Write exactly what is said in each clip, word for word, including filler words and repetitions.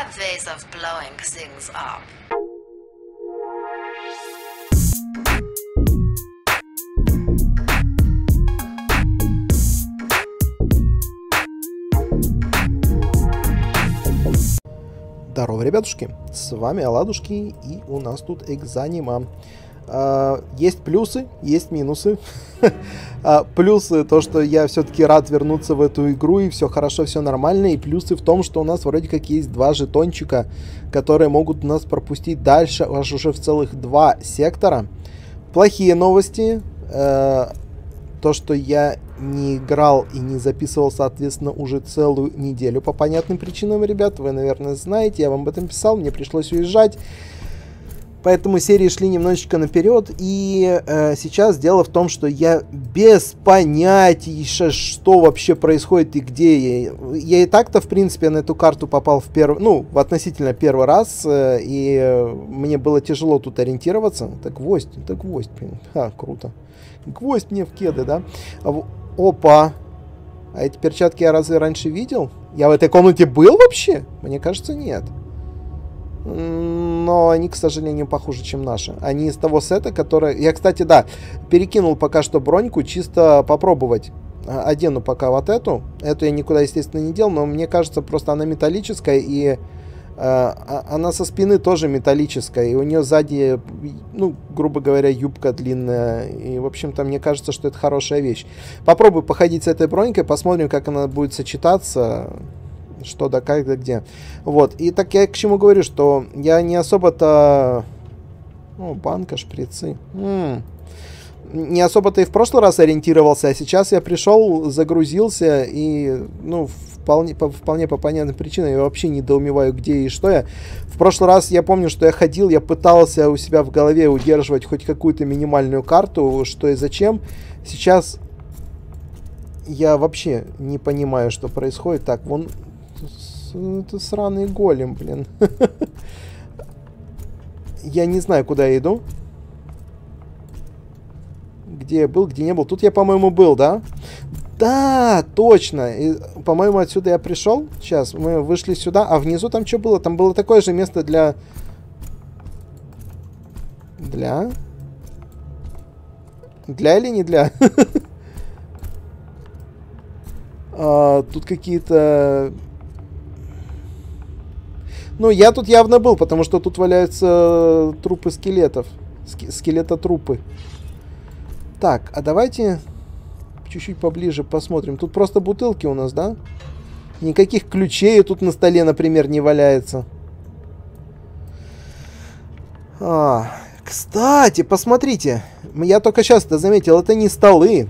have ways of blowing things up. Здорово, ребятушки, с вами Оладушки, и у нас тут Экзанима. Есть плюсы, есть минусы. Плюсы то, что я все-таки рад вернуться в эту игру, и все хорошо, все нормально. И плюсы в том, что у нас вроде как есть два жетончика, которые могут нас пропустить дальше, аж уже в целых два сектора. Плохие новости. То, что я не играл и не записывал, соответственно, уже целую неделю по понятным причинам, ребят. Вы, наверное, знаете, я вам об этом писал, мне пришлось уезжать. Поэтому серии шли немножечко наперед, и э, сейчас дело в том, что я без понятия, что вообще происходит и где я. Я и так-то, в принципе, на эту карту попал в первый, ну, в относительно первый раз, э, и э, мне было тяжело тут ориентироваться. Так гвоздь, так гвоздь, блин, ха, круто. Гвоздь мне в кеды, да? Опа! А эти перчатки я разве раньше видел? Я в этой комнате был вообще? Мне кажется, нет. Но они, к сожалению, похуже, чем наши. Они из того сета, который... Я, кстати, да, перекинул пока что броньку, чисто попробовать. Одену пока вот эту. Эту я никуда, естественно, не делал, но мне кажется, просто она металлическая, и э, она со спины тоже металлическая, и у нее сзади, ну, грубо говоря, юбка длинная. И, в общем-то, мне кажется, что это хорошая вещь. Попробую походить с этой бронькой, посмотрим, как она будет сочетаться. Что да как да где. Вот. И так я к чему говорю, что я не особо-то... О, банка, шприцы. М-м. Не особо-то и в прошлый раз ориентировался, а сейчас я пришел, загрузился и, ну, вполне по, вполне по понятным причинам я вообще недоумеваю, где и что я. В прошлый раз я помню, что я ходил, я пытался у себя в голове удерживать хоть какую-то минимальную карту, что и зачем. Сейчас я вообще не понимаю, что происходит. Так, вон... Это сраный голем, блин. Я не знаю, куда я иду. Где я был, где не был. Тут я, по-моему, был, да? Да, точно. По-моему, отсюда я пришел. Сейчас, мы вышли сюда. А внизу там что было? Там было такое же место для... Для... Для или не для? Тут какие-то... Ну, я тут явно был, потому что тут валяются трупы скелетов. Скелетотрупы. Так, а давайте чуть-чуть поближе посмотрим. Тут просто бутылки у нас, да? Никаких ключей тут на столе, например, не валяется. А, кстати, посмотрите. Я только сейчас это заметил. Это не столы.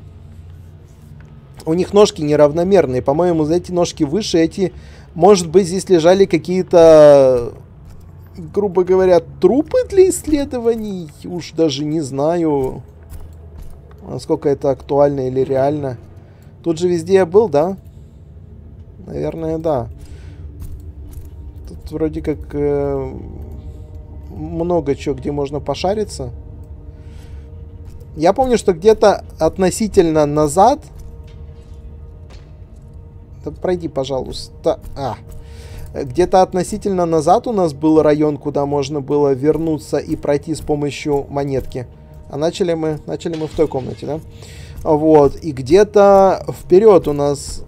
У них ножки неравномерные. По-моему, эти ножки выше, эти... Может быть, здесь лежали какие-то, грубо говоря, трупы для исследований? Уж даже не знаю, насколько это актуально или реально. Тут же везде я был, да? Наверное, да. Тут вроде как э, много чего, где можно пошариться. Я помню, что где-то относительно назад... Пройди, пожалуйста. А. Где-то относительно назад у нас был район, куда можно было вернуться и пройти с помощью монетки. А начали мы, начали мы в той комнате, да? Вот. И где-то вперед у нас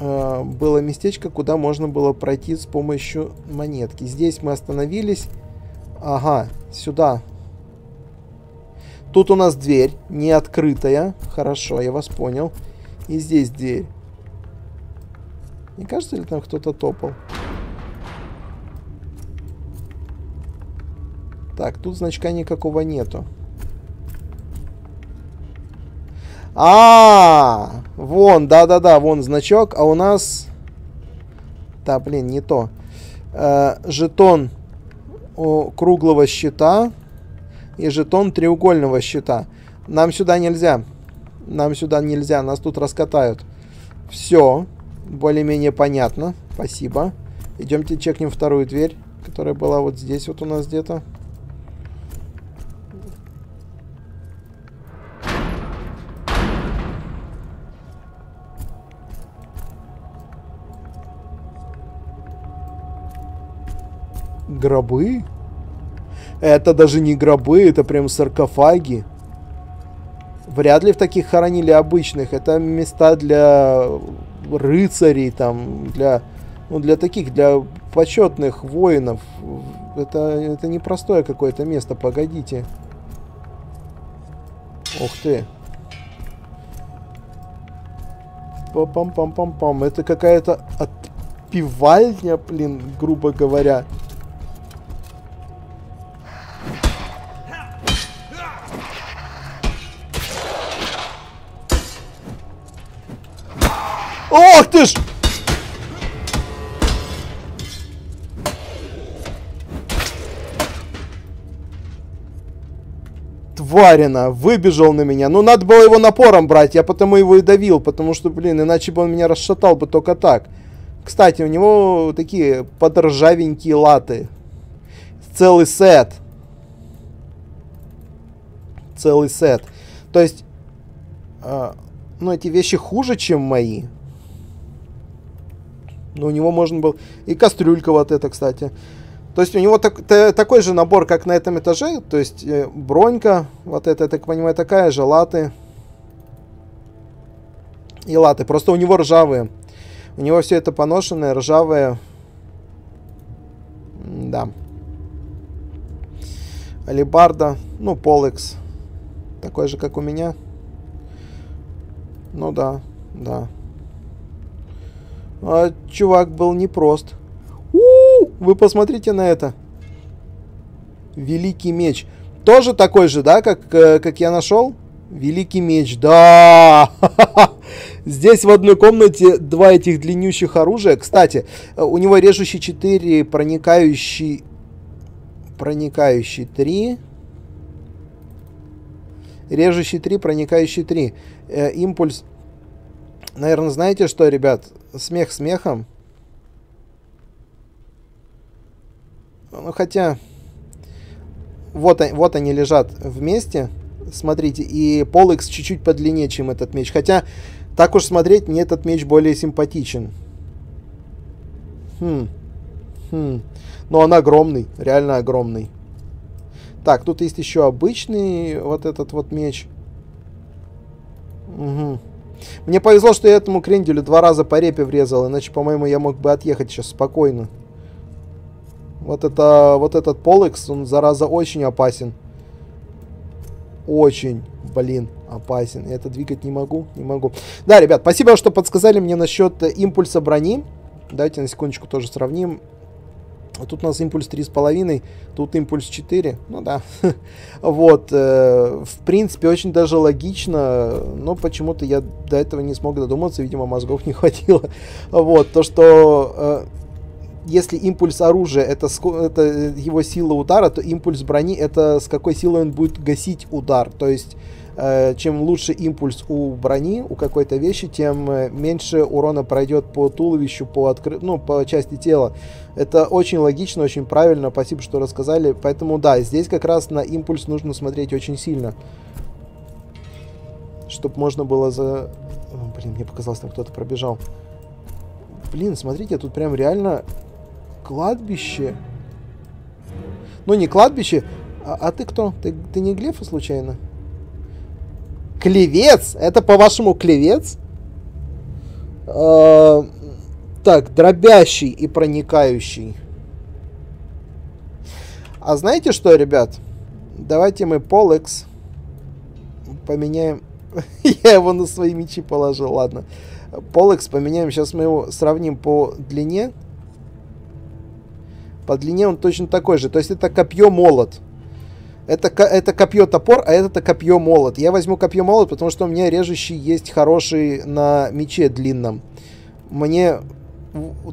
э, было местечко, куда можно было пройти с помощью монетки. Здесь мы остановились. Ага, сюда. Тут у нас дверь не открытая. Хорошо, я вас понял. И здесь дверь. Не кажется ли там кто-то топал? Так, тут значка никакого нету. А-а-а! Вон, да-да-да, вон значок. А у нас... Да, блин, не то. Э-э, жетон круглого щита и жетон треугольного щита. Нам сюда нельзя. Нам сюда нельзя, нас тут раскатают. Все. Более-менее понятно. Спасибо. Идемте чекнем вторую дверь, которая была вот здесь вот у нас где-то. Гробы? Это даже не гробы, это прям саркофаги. Вряд ли в таких хоронили обычных. Это места для рыцарей, там, для, ну, для таких, для почетных воинов. Это, это непростое какое-то место, погодите. Ух ты. Пам-пам-пам-пам. Это какая-то отпевальня, блин, грубо говоря. Ох ты ж! Тварина, выбежал на меня. Ну, надо было его напором брать, я потому его и давил, потому что, блин, иначе бы он меня расшатал бы только так. Кстати, у него такие подржавенькие латы. Целый сет. Целый сет. То есть, э, ну, эти вещи хуже, чем мои. Но у него можно было... И кастрюлька вот эта, кстати. То есть у него так, та, такой же набор, как на этом этаже. То есть э, бронька вот эта, я так понимаю, такая же. Латы. И латы. Просто у него ржавые. У него все это поношенное, ржавое. Да. Алебарда. Ну, полэкс. Такой же, как у меня. Ну да, да. А, чувак был непрост. У-у-у, вы посмотрите на это. Великий меч. Тоже такой же, да, как, э, как я нашел? Великий меч, да. Здесь в одной комнате два этих длиннющих оружия. Кстати, у него режущий четыре, проникающий... Проникающий три... Режущий три, проникающий три. Э, импульс. Наверное, знаете что, ребят? Смех смехом. Ну, хотя... Вот, вот они лежат вместе. Смотрите. И полэкс чуть-чуть подлиннее, чем этот меч. Хотя, так уж смотреть, мне этот меч более симпатичен. Хм. Хм. Но он огромный. Реально огромный. Так, тут есть еще обычный вот этот вот меч. Угу. Мне повезло, что я этому кренделю два раза по репе врезал, иначе, по-моему, я мог бы отъехать сейчас спокойно. Вот это, вот этот полэкс, он, зараза, очень опасен. Очень, блин, опасен. Я это двигать не могу, не могу. Да, ребят, спасибо, что подсказали мне насчет импульса брони. Давайте на секундочку тоже сравним. Тут у нас импульс три с половиной, тут импульс четыре, ну да. Вот, э, в принципе, очень даже логично, но почему-то я до этого не смог додуматься, видимо, мозгов не хватило. Вот, то, что э, если импульс оружия, это, это его сила удара, то импульс брони, это с какой силой он будет гасить удар. То есть, э, чем лучше импульс у брони, у какой-то вещи, тем меньше урона пройдет по туловищу, по, откры... ну, по части тела. Это очень логично, очень правильно. Спасибо, что рассказали. Поэтому да, здесь как раз на импульс нужно смотреть очень сильно. Чтобы можно было за... О, блин, мне показалось, там кто-то пробежал. Блин, смотрите, тут прям реально кладбище. Ну, не кладбище. А, а ты кто? Ты, ты не Глефа случайно? Клевец? Это, по-вашему, клевец? А... Так, дробящий и проникающий. А знаете что, ребят? Давайте мы полэкс поменяем. Я его на свои мечи положил, ладно. Полэкс поменяем. Сейчас мы его сравним по длине. По длине он точно такой же. То есть это копье-молот. Это, это копье-топор, а это копье-молот. Я возьму копье-молот, потому что у меня режущий есть хороший на мече длинном. Мне...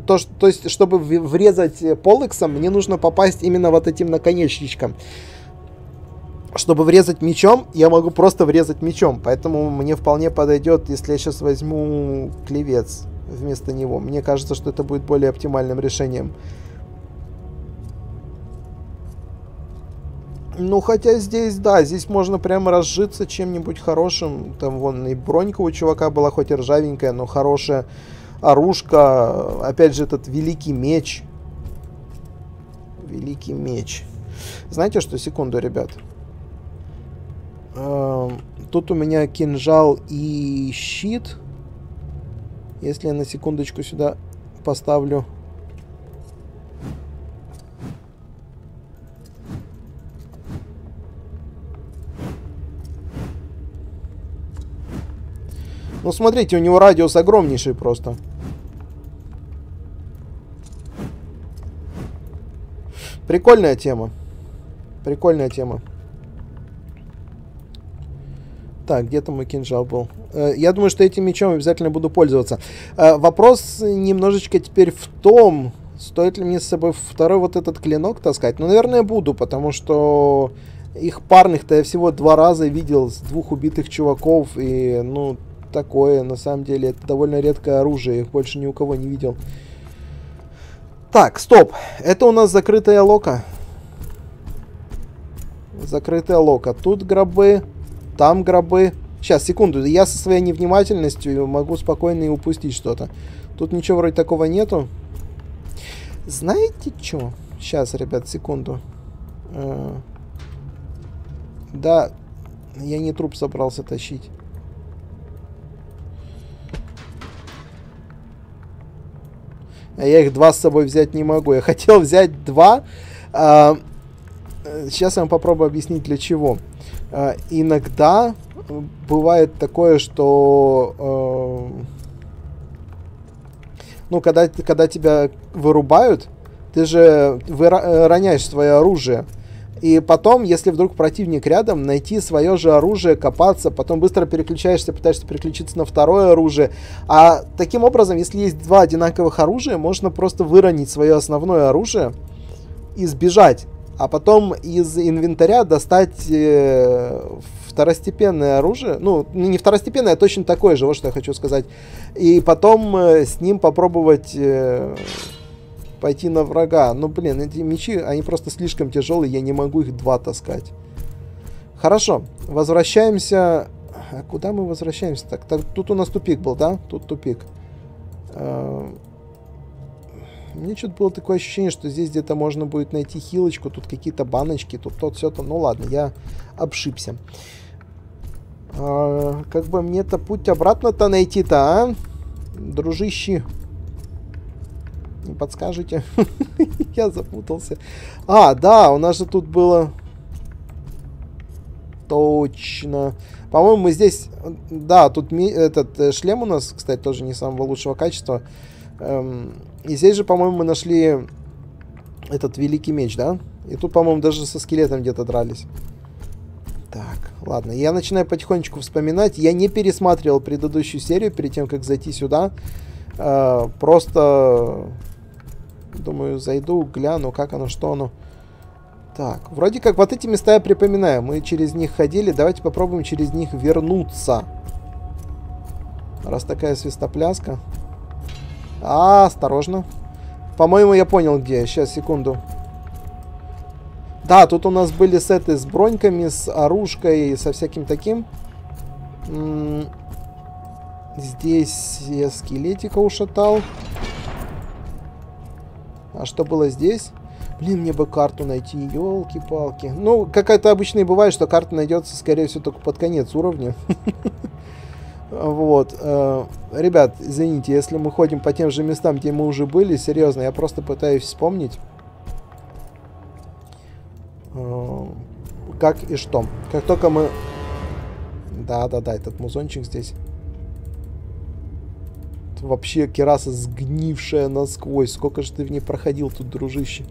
То, что, то есть, чтобы врезать полэксом, мне нужно попасть именно вот этим наконечничком. Чтобы врезать мечом, я могу просто врезать мечом. Поэтому мне вполне подойдет, если я сейчас возьму клевец вместо него. Мне кажется, что это будет более оптимальным решением. Ну, хотя здесь, да, здесь можно прямо разжиться чем-нибудь хорошим. Там вон и бронька у чувака была, хоть и ржавенькая, но хорошая. Оружка, опять же, этот великий меч. Великий меч. Знаете что? Секунду, ребят. Тут у меня кинжал и щит. Если я на секундочку сюда поставлю... Ну, смотрите, у него радиус огромнейший просто. Прикольная тема. Прикольная тема. Так, где-то мой кинжал был. Я думаю, что этим мечом обязательно буду пользоваться. Вопрос немножечко теперь в том, стоит ли мне с собой второй вот этот клинок таскать. Ну, наверное, буду, потому что их парных-то я всего два раза видел с двух убитых чуваков. И, ну... такое, на самом деле, это довольно редкое оружие, их больше ни у кого не видел. Так, стоп, это у нас закрытая лока. Закрытая лока, тут гробы, там гробы. Сейчас, секунду, я со своей невнимательностью могу спокойно и упустить что-то. Тут ничего вроде такого нету. Знаете что? Сейчас, ребят, секунду. Да, я не труп собрался тащить. Я их два с собой взять не могу. Я хотел взять два. А, сейчас я вам попробую объяснить, для чего. А, иногда бывает такое, что... А, ну, когда, когда тебя вырубают, ты же выра- роняешь свое оружие. И потом, если вдруг противник рядом, найти свое же оружие, копаться, потом быстро переключаешься, пытаешься переключиться на второе оружие. А таким образом, если есть два одинаковых оружия, можно просто выронить свое основное оружие и сбежать. А потом из инвентаря достать второстепенное оружие. Ну, не второстепенное, а точно такое же, вот что я хочу сказать. И потом с ним попробовать... пойти на врага. Ну, блин, эти мечи, они просто слишком тяжелые, я не могу их два таскать. Хорошо, возвращаемся. А куда мы возвращаемся? Так, так, тут у нас тупик был, да? Тут тупик. Мне что-то было такое ощущение, что здесь где-то можно будет найти хилочку, тут какие-то баночки, тут то, все то. Ну ладно, я обшибся. Как бы мне-то путь обратно-то найти-то, а? Дружище. Не подскажете? Я запутался. А, да, у нас же тут было... Точно. По-моему, мы здесь... Да, тут ми... этот шлем у нас, кстати, тоже не самого лучшего качества. Эм... И здесь же, по-моему, мы нашли этот великий меч, да? И тут, по-моему, даже со скелетом где-то дрались. Так, ладно. Я начинаю потихонечку вспоминать. Я не пересматривал предыдущую серию перед тем, как зайти сюда. Э, просто... Думаю, зайду, гляну, как оно, что оно. Так, вроде как вот эти места я припоминаю. Мы через них ходили. Давайте попробуем через них вернуться. Раз такая свистопляска. А, осторожно. По-моему, я понял, где. Сейчас, секунду. Да, тут у нас были сеты с броньками, с оружкой, со всяким таким. М-м- здесь я скелетика ушатал. А что было здесь? Блин, мне бы карту найти, елки-палки. Ну, как это обычно и бывает, что карта найдется, скорее всего, только под конец уровня. Вот. Ребят, извините, если мы ходим по тем же местам, где мы уже были, серьезно, я просто пытаюсь вспомнить, как и что. Как только мы... Да-да-да, этот музончик здесь. Вообще кераса сгнившая насквозь. Сколько же ты в ней проходил тут, дружище?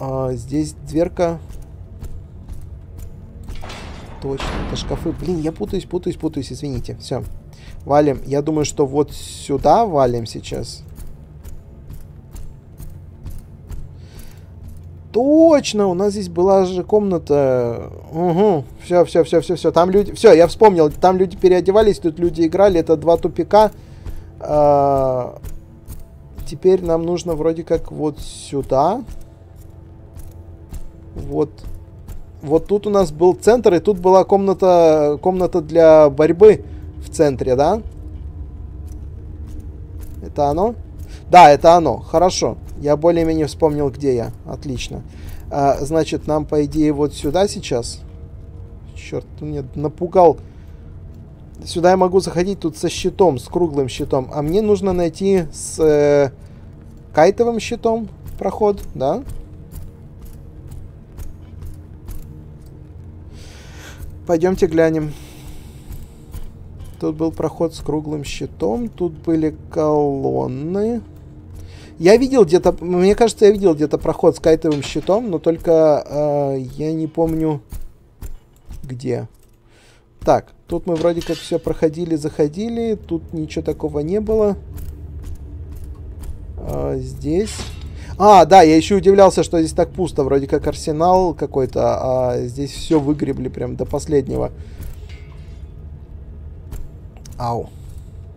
А, здесь дверка. Точно, это шкафы. Блин, я путаюсь, путаюсь, путаюсь, извините. Все, валим. Я думаю, что вот сюда валим сейчас. Точно, у нас здесь была же комната. Угу, все, все, все, все, все. Там люди, все, я вспомнил, там люди переодевались, тут люди играли, это два тупика. А... Теперь нам нужно вроде как вот сюда. Вот, вот тут у нас был центр, и тут была комната, комната для борьбы в центре, да? Это оно? Да, это оно. Хорошо. Я более-менее вспомнил, где я. Отлично. А, значит, нам, по идее, вот сюда сейчас... Черт, ты меня напугал. Сюда я могу заходить тут со щитом, с круглым щитом. А мне нужно найти с э, кайтовым щитом проход, да? Пойдемте глянем. Тут был проход с круглым щитом. Тут были колонны. Я видел где-то... Мне кажется, я видел где-то проход с кайтовым щитом, но только э, я не помню... Где? Так, тут мы вроде как все проходили, заходили. Тут ничего такого не было. А, здесь... А, да, я еще удивлялся, что здесь так пусто. Вроде как арсенал какой-то, а здесь все выгребли прям до последнего. Ау.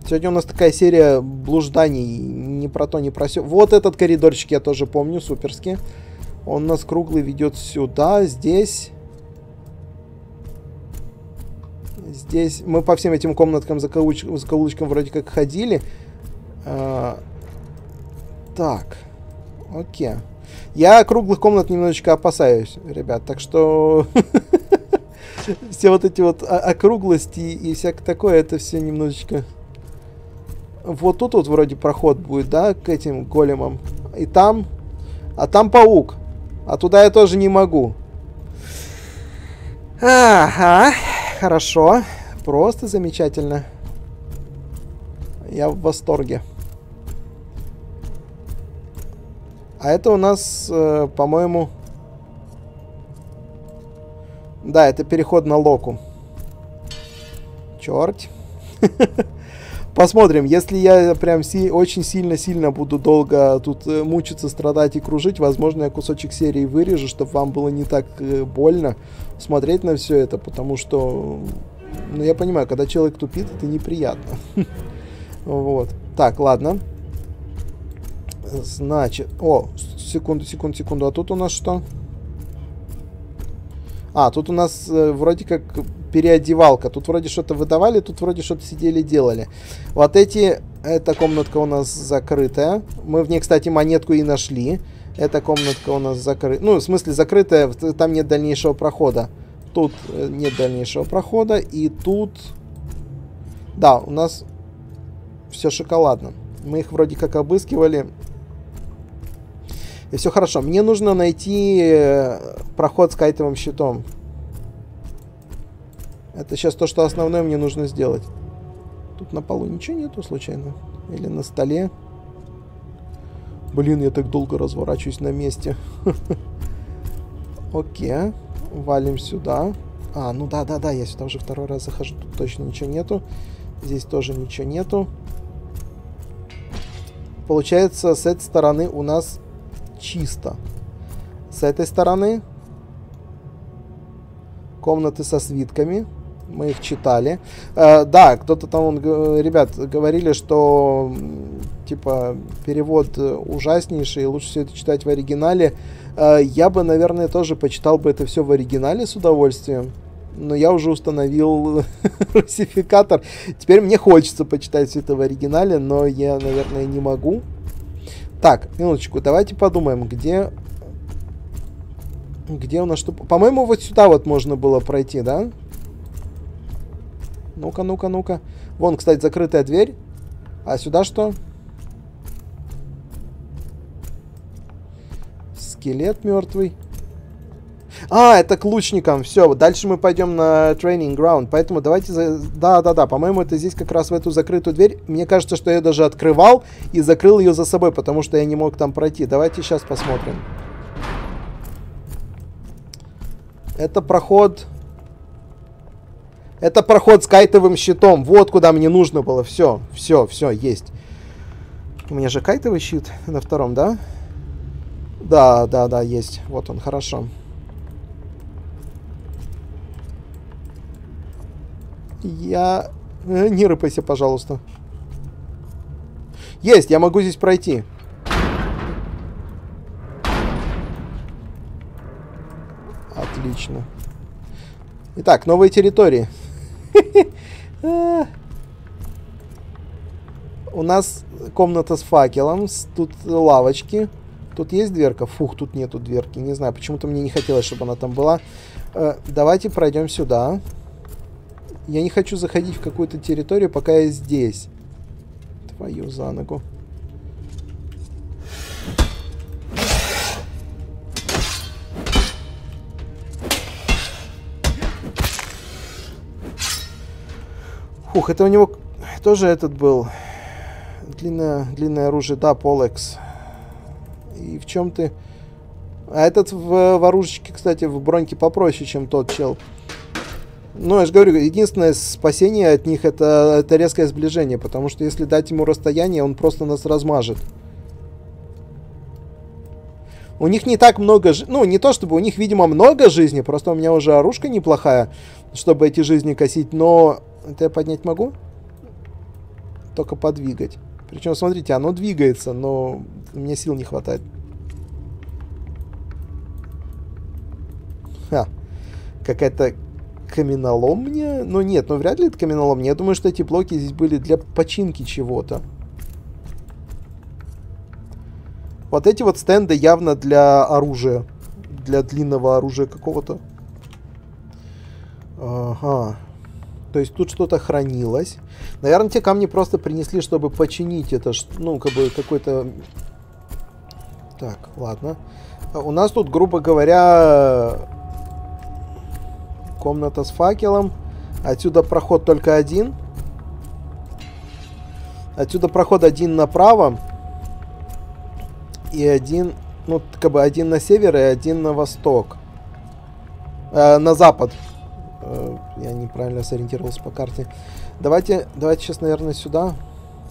Сегодня у нас такая серия блужданий. Ни про то, ни про сё. Вот этот коридорчик я тоже помню, суперски. Он нас круглый ведет сюда, здесь... Здесь мы по всем этим комнаткам, закоуч... закоулочкам вроде как ходили. А... Так. Окей. Я круглых комнат немножечко опасаюсь, ребят. Так что... Все вот эти вот округлости и всякое такое, это все немножечко... Вот тут вот вроде проход будет, да, к этим големам. И там... А там паук. А туда я тоже не могу. Ага... Хорошо. Просто замечательно. Я в восторге. А это у нас, э, по-моему... Да, это переход на Локу. Черт. Посмотрим. Если я прям си- очень сильно-сильно буду долго тут мучиться, страдать и кружить, возможно, я кусочек серии вырежу, чтобы вам было не так больно смотреть на все это, потому что, ну, я понимаю, когда человек тупит, это неприятно. Вот. Так, ладно. Значит, о, секунду, секунду, секунду. А тут у нас что? А, тут у нас э, вроде как переодевалка. Тут вроде что-то выдавали, тут вроде что-то сидели, делали. Вот эти... Эта комнатка у нас закрытая. Мы в ней, кстати, монетку и нашли. Эта комнатка у нас закрыта. Ну, в смысле, закрытая, там нет дальнейшего прохода. Тут нет дальнейшего прохода. И тут... Да, у нас все шоколадно. Мы их вроде как обыскивали. И все хорошо. Мне нужно найти проход с кайтовым щитом. Это сейчас то, что основное мне нужно сделать. Тут на полу ничего нету случайно? Или на столе? Блин, я так долго разворачиваюсь на месте. Окей. Валим сюда. А, ну да-да-да, я сюда уже второй раз захожу. Тут точно ничего нету. Здесь тоже ничего нету. Получается, с этой стороны у нас чисто. С этой стороны комнаты со свитками. Мы их читали. Э, да, кто-то там, ребят, говорили, что... Типа, перевод ужаснейший, лучше все это читать в оригинале. Я бы, наверное, тоже почитал бы это все в оригинале с удовольствием. Но я уже установил русификатор. Теперь мне хочется почитать все это в оригинале, но я, наверное, не могу. Так, минуточку, давайте подумаем, где... Где у нас что... По-моему, вот сюда вот можно было пройти, да? Ну-ка, ну-ка, ну-ка. Вон, кстати, закрытая дверь. А сюда что? Скелет мертвый. А, это к лучникам. Все, дальше мы пойдем на training ground. Поэтому давайте... За... Да, да, да. По-моему, это здесь как раз в эту закрытую дверь. Мне кажется, что я даже открывал и закрыл ее за собой, потому что я не мог там пройти. Давайте сейчас посмотрим. Это проход... Это проход с кайтовым щитом. Вот куда мне нужно было. Все, все, все, есть. У меня же кайтовый щит на втором, да? Да, да, да, есть. Вот он, хорошо. Я... Не рыпайся, пожалуйста. Есть, я могу здесь пройти. Отлично. Итак, новые территории. У нас комната с факелом. Тут лавочки. Тут есть дверка? Фух, тут нету дверки. Не знаю, почему-то мне не хотелось, чтобы она там была. Э, давайте пройдем сюда. Я не хочу заходить в какую-то территорию, пока я здесь. Твою за ногу. Фух, это у него тоже этот был. Длинное, длинное оружие, да, Полекс. И в чем ты... А этот в, в оружечке, кстати, в броньке попроще, чем тот чел. Ну, я же говорю, единственное спасение от них это, это резкое сближение, потому что если дать ему расстояние, он просто нас размажет. У них не так много... Жи... Ну, не то чтобы у них, видимо, много жизни, просто у меня уже оружка неплохая, чтобы эти жизни косить, но... Это я поднять могу? Только подвигать. Причем, смотрите, оно двигается, но мне сил не хватает. Ха. Какая-то каменоломня? Ну нет, ну вряд ли это каменоломня. Я думаю, что эти блоки здесь были для починки чего-то. Вот эти вот стенды явно для оружия. Для длинного оружия какого-то. Ага. То есть тут что-то хранилось. Наверное, те камни просто принесли, чтобы починить это. Ну, как бы какой-то... Так, ладно. У нас тут, грубо говоря, комната с факелом. Отсюда проход только один. Отсюда проход один направо. И один... Ну, как бы один на север и один на восток. Э, на запад. Я неправильно сориентировался по карте. Давайте, давайте сейчас, наверное, сюда.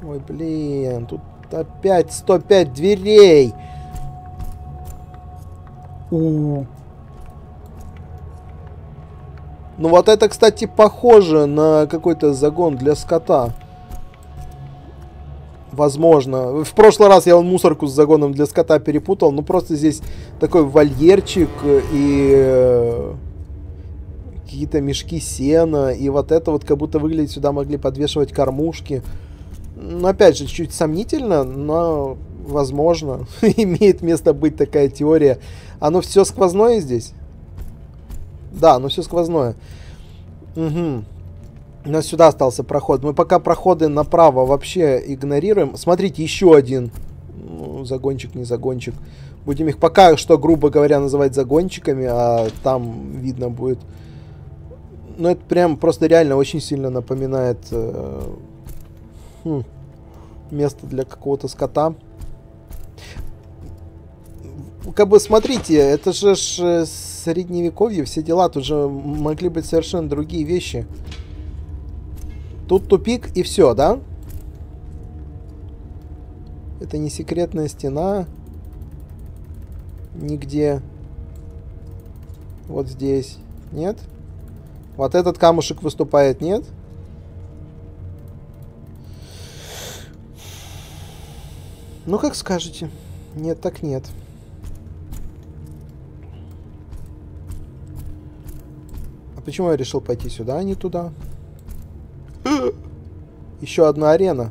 Ой, блин, тут опять сто пять дверей. У-у-у. Ну вот это, кстати, похоже на какой-то загон для скота. Возможно. В прошлый раз я вон мусорку с загоном для скота перепутал. Ну просто здесь такой вольерчик и... какие-то мешки сена, и вот это вот как будто выглядит, сюда могли подвешивать кормушки. Но опять же, чуть сомнительно, но возможно, имеет место быть такая теория. Оно все сквозное здесь? Да, оно все сквозное. Угу. У нас сюда остался проход. Мы пока проходы направо вообще игнорируем. Смотрите, еще один. Ну, загончик, не загончик. Будем их пока что, грубо говоря, называть загончиками, а там видно будет... Ну, это прям просто реально очень сильно напоминает э, хм, место для какого-то скота. Как бы, смотрите, это же ж средневековье, все дела. Тут же могли быть совершенно другие вещи. Тут тупик и все, да? Это не секретная стена. Нигде. Вот здесь. Нет? Вот этот камушек выступает, нет? Ну, как скажете. Нет, так нет. А почему я решил пойти сюда, а не туда? Еще одна арена.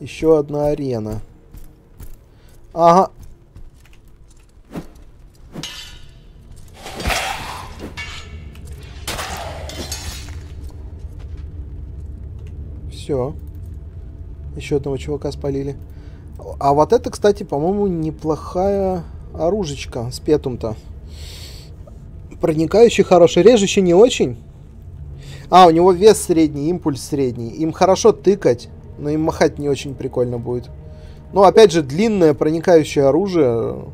Еще одна арена. Ага. Все. Еще одного чувака спалили. А вот это, кстати, по-моему, неплохая оружечка с петум-то. Проникающий хороший, режущий не очень. А, у него вес средний, импульс средний. Им хорошо тыкать, но им махать не очень прикольно будет. Но, опять же, длинное проникающее оружие.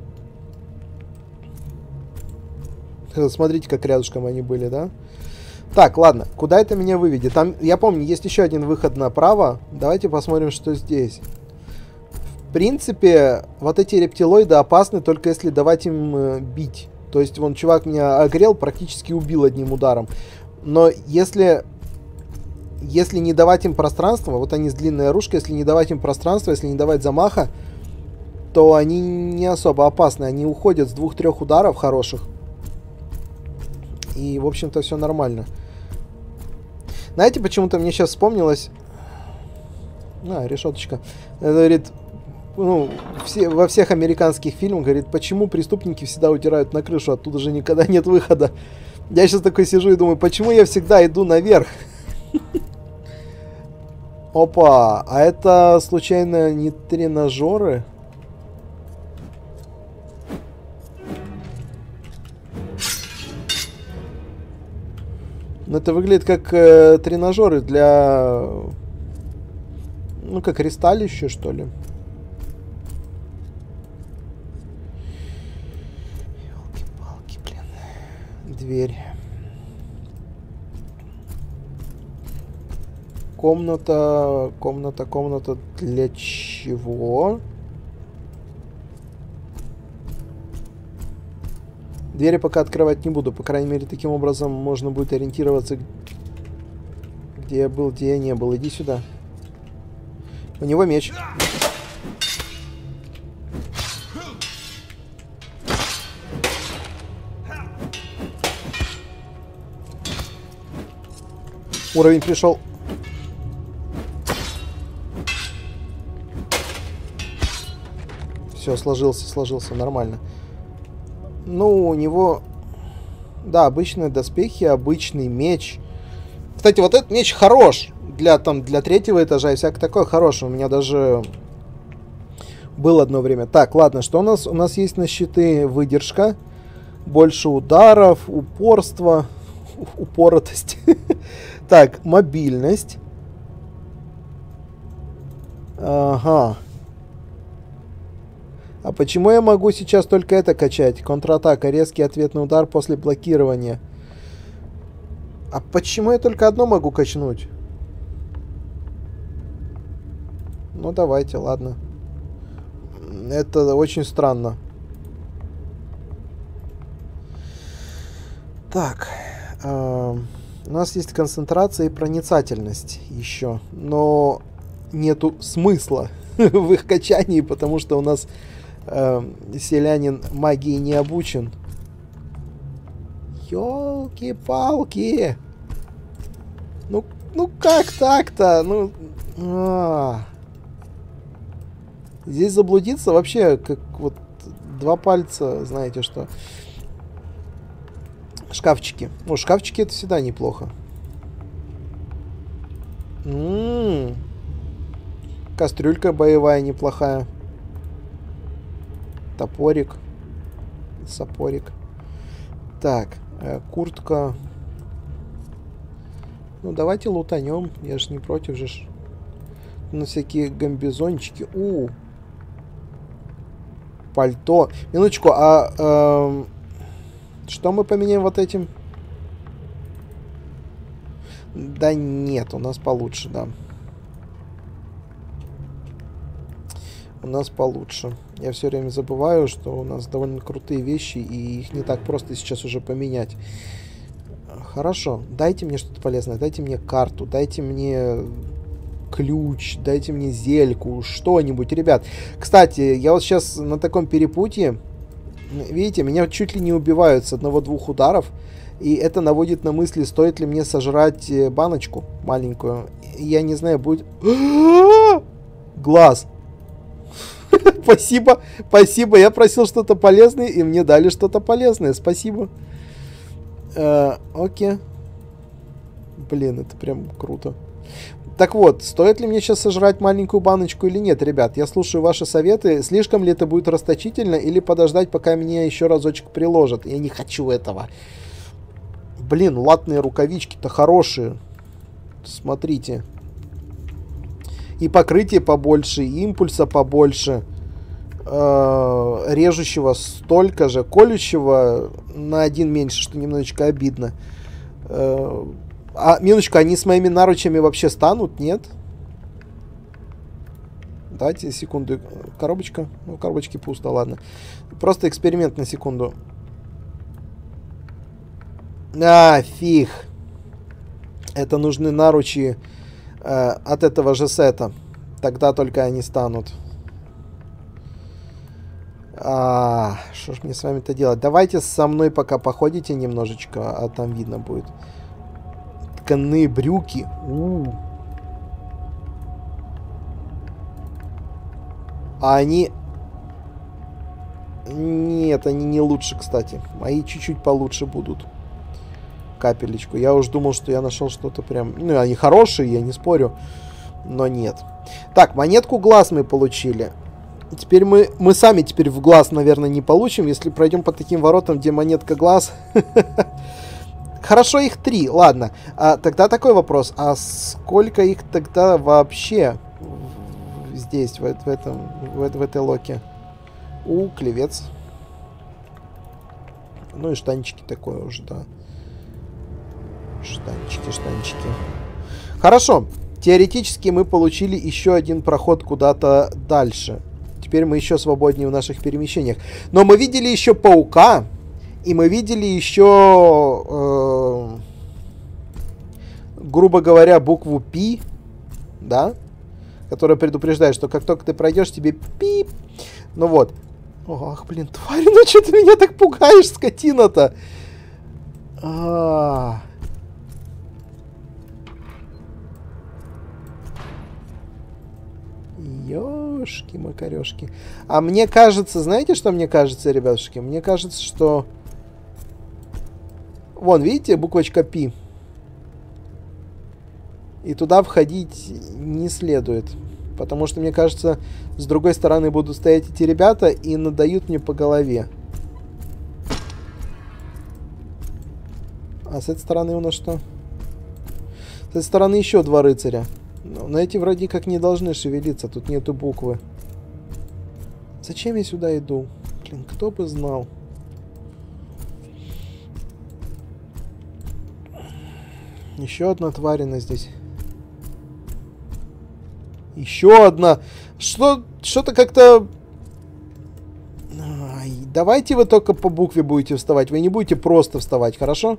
Смотрите, как рядышком они были, да? Так, ладно, куда это меня выведет? Там, я помню, есть еще один выход направо. Давайте посмотрим, что здесь. В принципе, вот эти рептилоиды опасны, только если давать им э, бить. То есть, вон, чувак меня огрел, практически убил одним ударом. Но если... Если не давать им пространство, вот они с длинной оружкой, если не давать им пространство, если не давать замаха, то они не особо опасны. Они уходят с двух-трех ударов хороших. И, в общем-то, все нормально. Знаете, почему-то мне сейчас вспомнилось... А, решеточка. Это, говорит, ну, все, во всех американских фильмах, говорит, почему преступники всегда утирают на крышу, оттуда же никогда нет выхода. Я сейчас такой сижу и думаю, почему я всегда иду наверх? Опа, а это случайно не тренажеры? Ну, это выглядит как э, тренажеры для... Ну, как ристалище, что ли. Ёлки-палки, блин. Дверь. Комната, комната, комната. Для чего? Двери пока открывать не буду. По крайней мере, таким образом можно будет ориентироваться, где я был, где я не был. Иди сюда. У него меч. Уровень пришел. Все, сложился, сложился. Нормально. Ну, у него, да, обычные доспехи, обычный меч. Кстати, вот этот меч хорош для, там, для третьего этажа и всякое такое. Хорош. У меня даже было одно время. Так, ладно, что у нас? У нас есть на щиты выдержка. Больше ударов, упорство, упоротость. Так, мобильность. Ага. А почему я могу сейчас только это качать? Контратака, резкий ответный удар после блокирования. А почему я только одно могу качнуть? Ну давайте, ладно. Это очень странно. Так. Э, у нас есть концентрация и проницательность еще. Но нету смысла в их качании, потому что у нас... селянин магии не обучен. Ёлки-палки. Ну, ну как так-то? Ну, а-а-а. Здесь заблудиться вообще как вот два пальца, знаете что. Шкафчики. О, шкафчики это всегда неплохо. М-м-м. Кастрюлька боевая неплохая. Топорик. Сапорик. Так, э, куртка. Ну, давайте лутанем. Я же не против же. Ну, всякие гамбизончики. У, -у. Пальто. Минуточку, а э, что мы поменяем вот этим? Да нет, у нас получше, да. У нас получше. Я все время забываю, что у нас довольно крутые вещи, и их не так просто сейчас уже поменять. Хорошо. Дайте мне что-то полезное. Дайте мне карту. Дайте мне ключ. Дайте мне зельку. Что-нибудь, ребят. Кстати, я вот сейчас на таком перепутье. Видите, меня чуть ли не убивают с одного-двух ударов. И это наводит на мысли, стоит ли мне сожрать баночку маленькую. Я не знаю, будет... Глаз. Спасибо, спасибо. Я просил что-то полезное, и мне дали что-то полезное. Спасибо. Э, окей. Блин, это прям круто. Так вот, стоит ли мне сейчас сожрать маленькую баночку или нет, ребят? Я слушаю ваши советы. Слишком ли это будет расточительно или подождать, пока меня еще разочек приложат? Я не хочу этого. Блин, латные рукавички-то хорошие. Смотрите. И покрытие побольше, и импульса побольше, э, режущего столько же, колющего на один меньше, что немножечко обидно. Э, а, минуточку, они с моими наручами вообще станут, нет? Дайте секунду. Коробочка? Ну, коробочки пусто, ладно. Просто эксперимент на секунду. А, фиг. Это нужны наручи от этого же сета. Тогда только они станут. А, что ж мне с вами-то делать? Давайте со мной пока походите немножечко, а там видно будет. Тканые брюки. У-у-у. А они... Нет, они не лучше, кстати. Мои чуть-чуть получше будут. Капелечку. Я уж думал, что я нашел что-то прям... Ну, они хорошие, я не спорю. Но нет. Так, монетку глаз мы получили. Теперь мы... Мы сами теперь в глаз, наверное, не получим, если пройдем по таким воротам, где монетка глаз. Хорошо, их три, ладно. А тогда такой вопрос. А сколько их тогда вообще здесь, в, в этом, в, в этой локе? У, клевец. Ну и штанчики такое уже, да. Штанчики, штанчики. Хорошо. Теоретически мы получили еще один проход куда-то дальше. Теперь мы еще свободнее в наших перемещениях. Но мы видели еще паука. И мы видели еще, э, грубо говоря, букву Пи, да, которая предупреждает, что как только ты пройдешь, тебе пип. Ну вот. Ох, блин, тварь, ну что ты меня так пугаешь, скотина-то? А-а-а. Ёшки-макарёшки. А мне кажется, знаете, что мне кажется, ребятушки? Мне кажется, что... Вон, видите, буквочка Пи. И туда входить не следует. Потому что, мне кажется, с другой стороны будут стоять эти ребята и надают мне по голове. А с этой стороны у нас что? С этой стороны еще два рыцаря. Но эти вроде как не должны шевелиться. Тут нету буквы. Зачем я сюда иду? Блин, кто бы знал. Еще одна тварина здесь. Еще одна. Что, что-то как-то... Ай, давайте вы только по букве будете вставать. Вы не будете просто вставать, хорошо?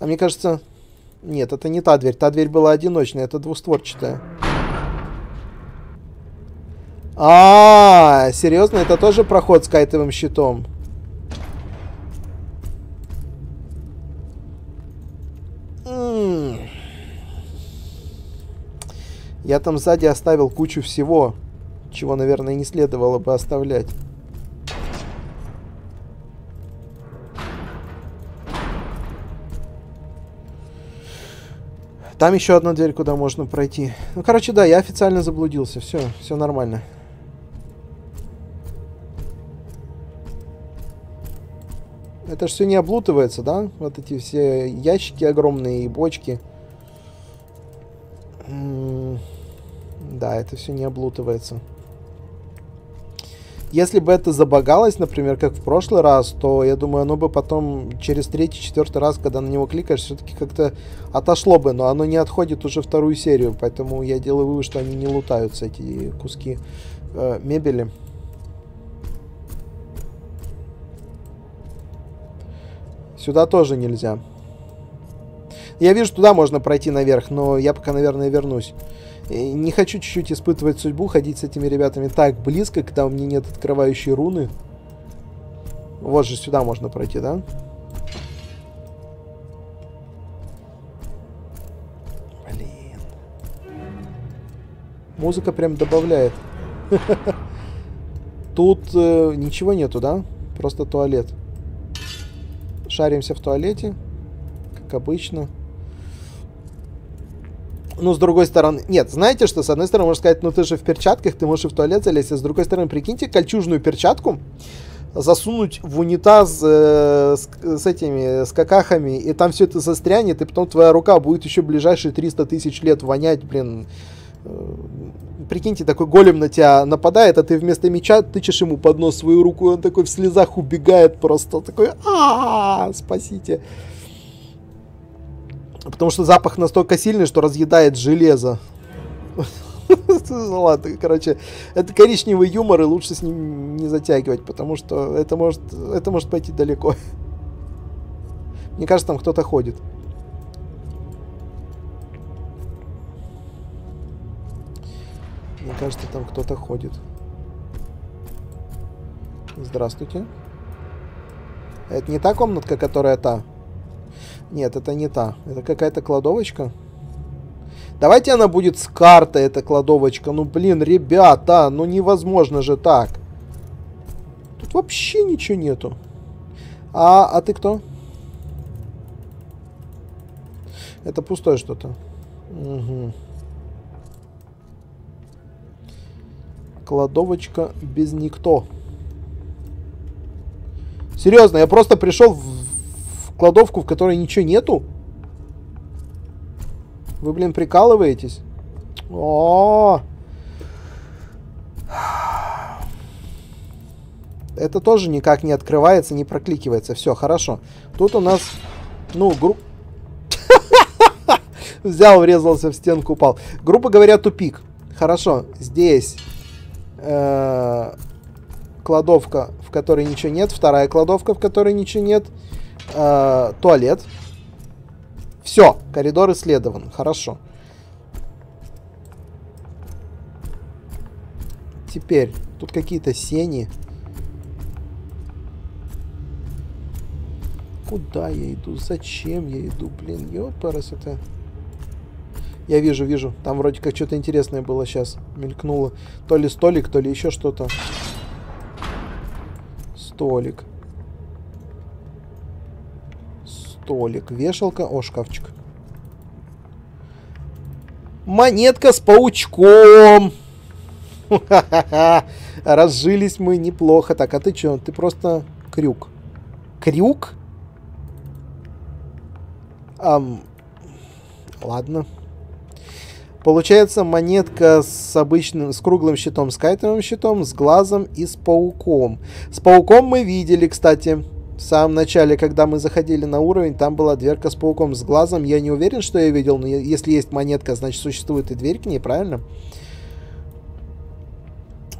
А мне кажется... Нет, это не та дверь. Та дверь была одиночная. Это двустворчатая. А-а-а! Серьезно? Это тоже проход с кайтовым щитом? Я там сзади оставил кучу всего, чего, наверное, не следовало бы оставлять. Там еще одна дверь, куда можно пройти. Ну, короче, да, я официально заблудился. Все, все нормально. Это же все не облутывается, да? Вот эти все ящики огромные и бочки. Да, это все не облутывается. Если бы это забагалось, например, как в прошлый раз, то, я думаю, оно бы потом через третий, четвертый раз, когда на него кликаешь, все-таки как-то отошло бы. Но оно не отходит уже вторую серию, поэтому я делаю вывод, что они не лутаются, эти куски э, мебели. Сюда тоже нельзя. Я вижу, туда можно пройти наверх, но я пока, наверное, вернусь. И не хочу чуть-чуть испытывать судьбу, ходить с этими ребятами так близко, когда у меня нет открывающей руны. Вот же сюда можно пройти, да? Блин. Музыка прям добавляет. Тут ничего нету, да? Просто туалет. Шаримся в туалете, как обычно. Ну, с другой стороны... Нет, знаете что? С одной стороны, можно сказать, ну ты же в перчатках, ты можешь и в туалет залезть. А с другой стороны, прикиньте, кольчужную перчатку засунуть в унитаз э, с, с этими, с какахами, и там все это застрянет, и потом твоя рука будет еще ближайшие триста тысяч лет вонять, блин. Прикиньте, такой голем на тебя нападает, а ты вместо меча тычешь ему под нос свою руку, и он такой в слезах убегает просто, такой: «А-а-а, спасите!» Потому что запах настолько сильный, что разъедает железо. Ладно, короче, это коричневый юмор, и лучше с ним не затягивать, потому что это может, это может пойти далеко. Мне кажется, там кто-то ходит. Мне кажется, там кто-то ходит. Здравствуйте. Это не та комнатка, которая та? Нет, это не та. Это какая-то кладовочка. Давайте она будет с карты, эта кладовочка. Ну, блин, ребята, ну невозможно же так. Тут вообще ничего нету. А, а ты кто? Это пустое что-то. Угу. Кладовочка без никто. Серьезно, я просто пришел в, в кладовку, в которой ничего нету? Вы, блин, прикалываетесь? О-о-о! Это тоже никак не открывается, не прокликивается. Все, хорошо. Тут у нас, ну, группа... Взял, врезался в стенку, упал. Грубо говоря, тупик. Хорошо, здесь э-э- кладовка, в которой ничего нет. Вторая кладовка, в которой ничего нет. Э-э- туалет. Все, коридор исследован. Хорошо. Теперь тут какие-то сени. Куда я иду? Зачем я иду? Блин, ёпарас это... Я вижу, вижу. Там вроде как что-то интересное было сейчас. Мелькнуло. То ли столик, то ли еще что-то. Столик. Столик. Вешалка. О, шкафчик. Монетка с паучком. Ха-ха-ха. Разжились мы неплохо. Так, а ты что? Ты просто крюк. Крюк? Ам... Ладно. Получается монетка с обычным, с круглым щитом, с кайтовым щитом, с глазом и с пауком. С пауком мы видели, кстати, в самом начале, когда мы заходили на уровень, там была дверка с пауком. С глазом я не уверен, что я видел, но если есть монетка, значит существует и дверь к ней, правильно?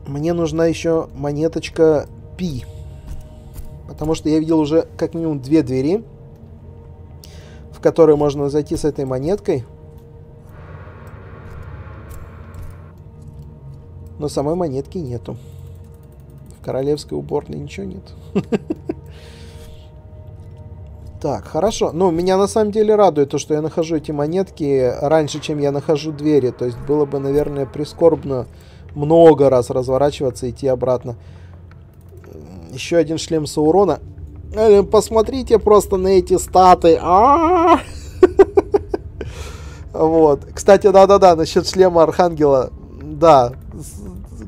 Мне нужна еще монеточка Пи, потому что я видел уже как минимум две двери, в которые можно зайти с этой монеткой. Но самой монетки нету. В королевской уборной ничего нет. Так, хорошо. Ну, меня на самом деле радует то, что я нахожу эти монетки раньше, чем я нахожу двери. То есть было бы, наверное, прискорбно много раз разворачиваться и идти обратно. Еще один шлем Саурона. Посмотрите просто на эти статы. Вот. Кстати, да-да-да, насчет шлема Архангела. Да,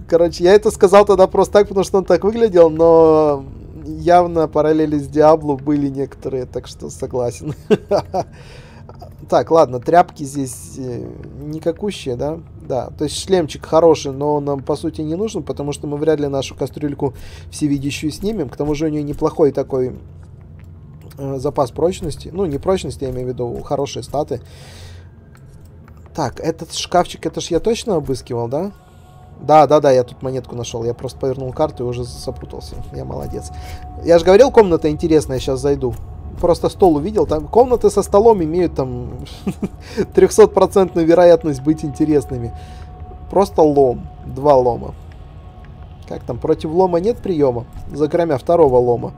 короче, я это сказал тогда просто так, потому что он так выглядел, но явно параллели с Диабло были некоторые, так что согласен. Так, ладно, тряпки здесь никакущие, да? Да, то есть шлемчик хороший, но нам по сути не нужен, потому что мы вряд ли нашу кастрюльку всевидящую снимем, к тому же у нее неплохой такой запас прочности, ну не прочности, я имею в виду хорошие статы. Так, этот шкафчик, это ж я точно обыскивал, да? Да, да, да, я тут монетку нашел. Я просто повернул карту и уже запутался. Я молодец. Я же говорил, комната интересная, сейчас зайду. Просто стол увидел. Там комнаты со столом имеют там трехсотпроцентную вероятность быть интересными. Просто лом. Два лома. Как там? Против лома нет приема. Закромя второго лома.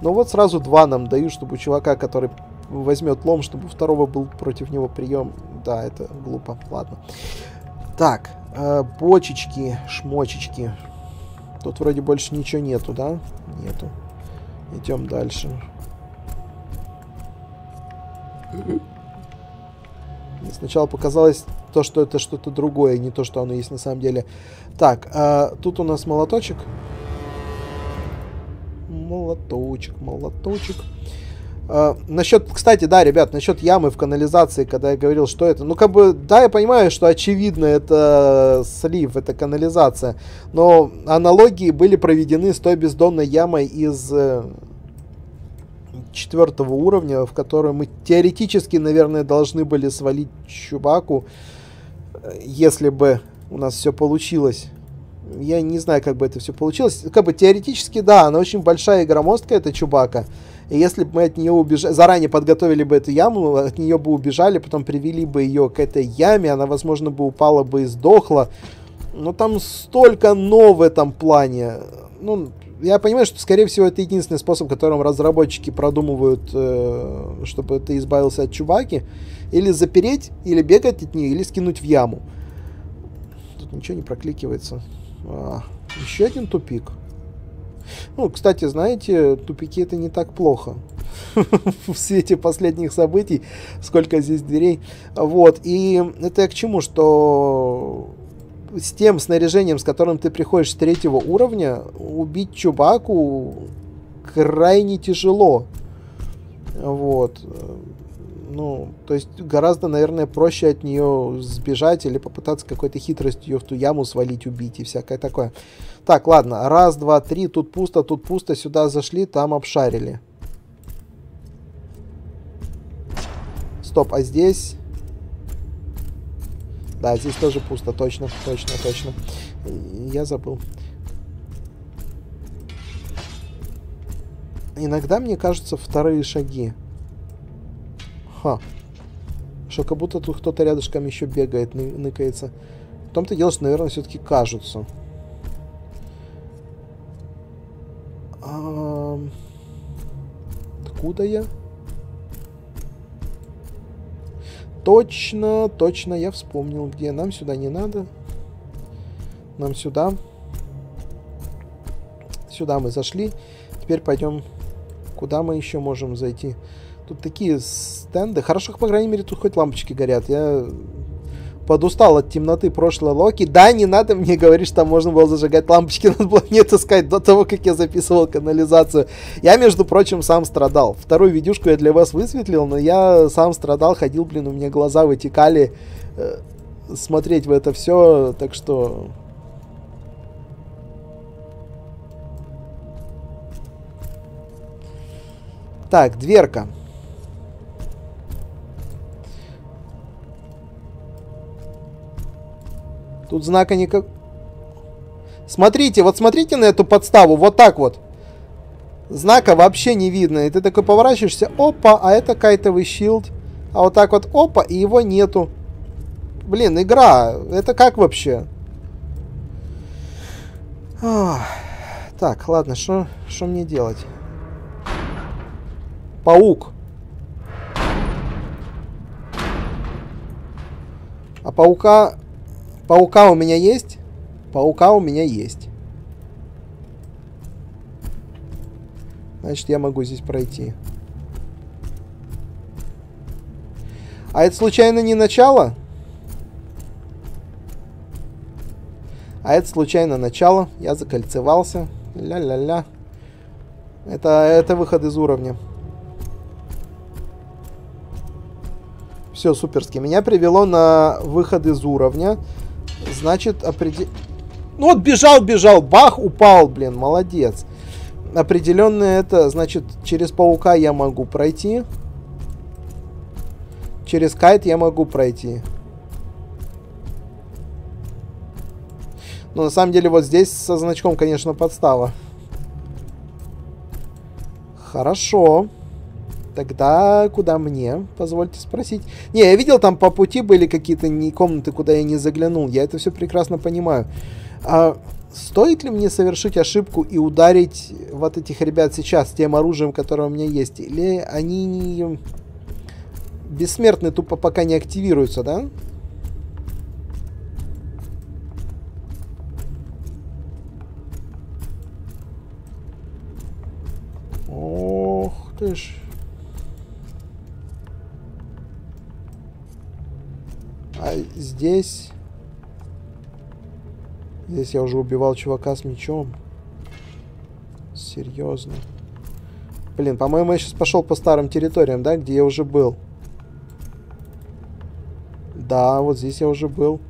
Ну вот сразу два нам дают, чтобы у чувака, который... возьмет лом, чтобы второго был против него прием. Да, это глупо. Ладно. Так, э, бочечки, шмочечки. Тут вроде больше ничего нету, да? Нету. Идем дальше. Мне сначала показалось то, что это что-то другое, не то, что оно есть на самом деле. Так, э, тут у нас молоточек. Молоточек, молоточек. Uh, насчет, кстати, да, ребят, насчет ямы в канализации, когда я говорил, что это, ну, как бы, да, я понимаю, что очевидно, это слив, это канализация, но аналогии были проведены с той бездонной ямой из четвертого уровня, в которую мы теоретически, наверное, должны были свалить Чубаку, если бы у нас все получилось. Я не знаю, как бы это все получилось. Как бы теоретически, да, она очень большая и громоздкая, эта Чубака. И если бы мы от нее убежали, заранее подготовили бы эту яму, от нее бы убежали, потом привели бы ее к этой яме, она, возможно, бы упала бы и сдохла. Но там столько но в этом плане. Ну, я понимаю, что, скорее всего, это единственный способ, которым разработчики продумывают, чтобы ты избавился от Чубаки. Или запереть, или бегать от нее, или скинуть в яму. Тут ничего не прокликивается. А, еще один тупик. Ну, кстати, знаете, тупики — это не так плохо. В свете последних событий. Сколько здесь дверей. Вот, и это я к чему, что... С тем снаряжением, с которым ты приходишь с третьего уровня, убить Чубаку крайне тяжело. Вот. Ну, то есть гораздо, наверное, проще от нее сбежать или попытаться какой-то хитростью ее в ту яму свалить, убить и всякое такое. Так, ладно. Раз, два, три. Тут пусто, тут пусто. Сюда зашли, там обшарили. Стоп, а здесь... Да, здесь тоже пусто, точно, точно, точно. Я забыл. Иногда мне кажутся вторые шаги. Ха. Что, как будто тут кто-то рядышком еще бегает, ныкается. В том-то дело, что, наверное, все-таки кажутся. А... Откуда я? Точно, точно, я вспомнил, где. Нам сюда не надо. Нам сюда. Сюда мы зашли. Теперь пойдем, куда мы еще можем зайти. Тут такие стенды. Хорошо, по крайней мере, тут хоть лампочки горят. Я подустал от темноты прошлой Локи. Да, не надо мне говорить, что там можно было зажигать лампочки. Надо было мне таскать до того, как я записывал канализацию. Я, между прочим, сам страдал. Вторую видюшку я для вас высветлил, но я сам страдал, ходил, блин, у меня глаза вытекали. Э, смотреть в это все, так что... Так, дверка. Тут знака никак... Смотрите, вот смотрите на эту подставу, вот так вот. Знака вообще не видно. И ты такой поворачиваешься, опа, а это кайтовый щилд. А вот так вот, опа, и его нету. Блин, игра, это как вообще? Ох. Так, ладно, что мне делать? Паук. А паука... Паука у меня есть? Паука у меня есть. Значит, я могу здесь пройти. А это случайно не начало? А это случайно начало. Я закольцевался. Ля-ля-ля. Это, это выход из уровня. Все, суперски. Меня привело на выход из уровня. Значит, определ... Ну вот бежал, бежал, бах, упал, блин, молодец. Определенно это, значит, через паука я могу пройти. Через кайт я могу пройти. Но на самом деле вот здесь со значком, конечно, подстава. Хорошо. Тогда куда мне? Позвольте спросить. Не, я видел, там по пути были какие-то не комнаты, куда я не заглянул. Я это все прекрасно понимаю. А стоит ли мне совершить ошибку и ударить вот этих ребят сейчас тем оружием, которое у меня есть? Или они бессмертны, тупо пока не активируются, да? Ох ты ж. А здесь... Здесь я уже убивал чувака с мечом. Серьезно. Блин, по-моему, я сейчас пошел по старым территориям, да? Где я уже был. Да, вот здесь я уже был.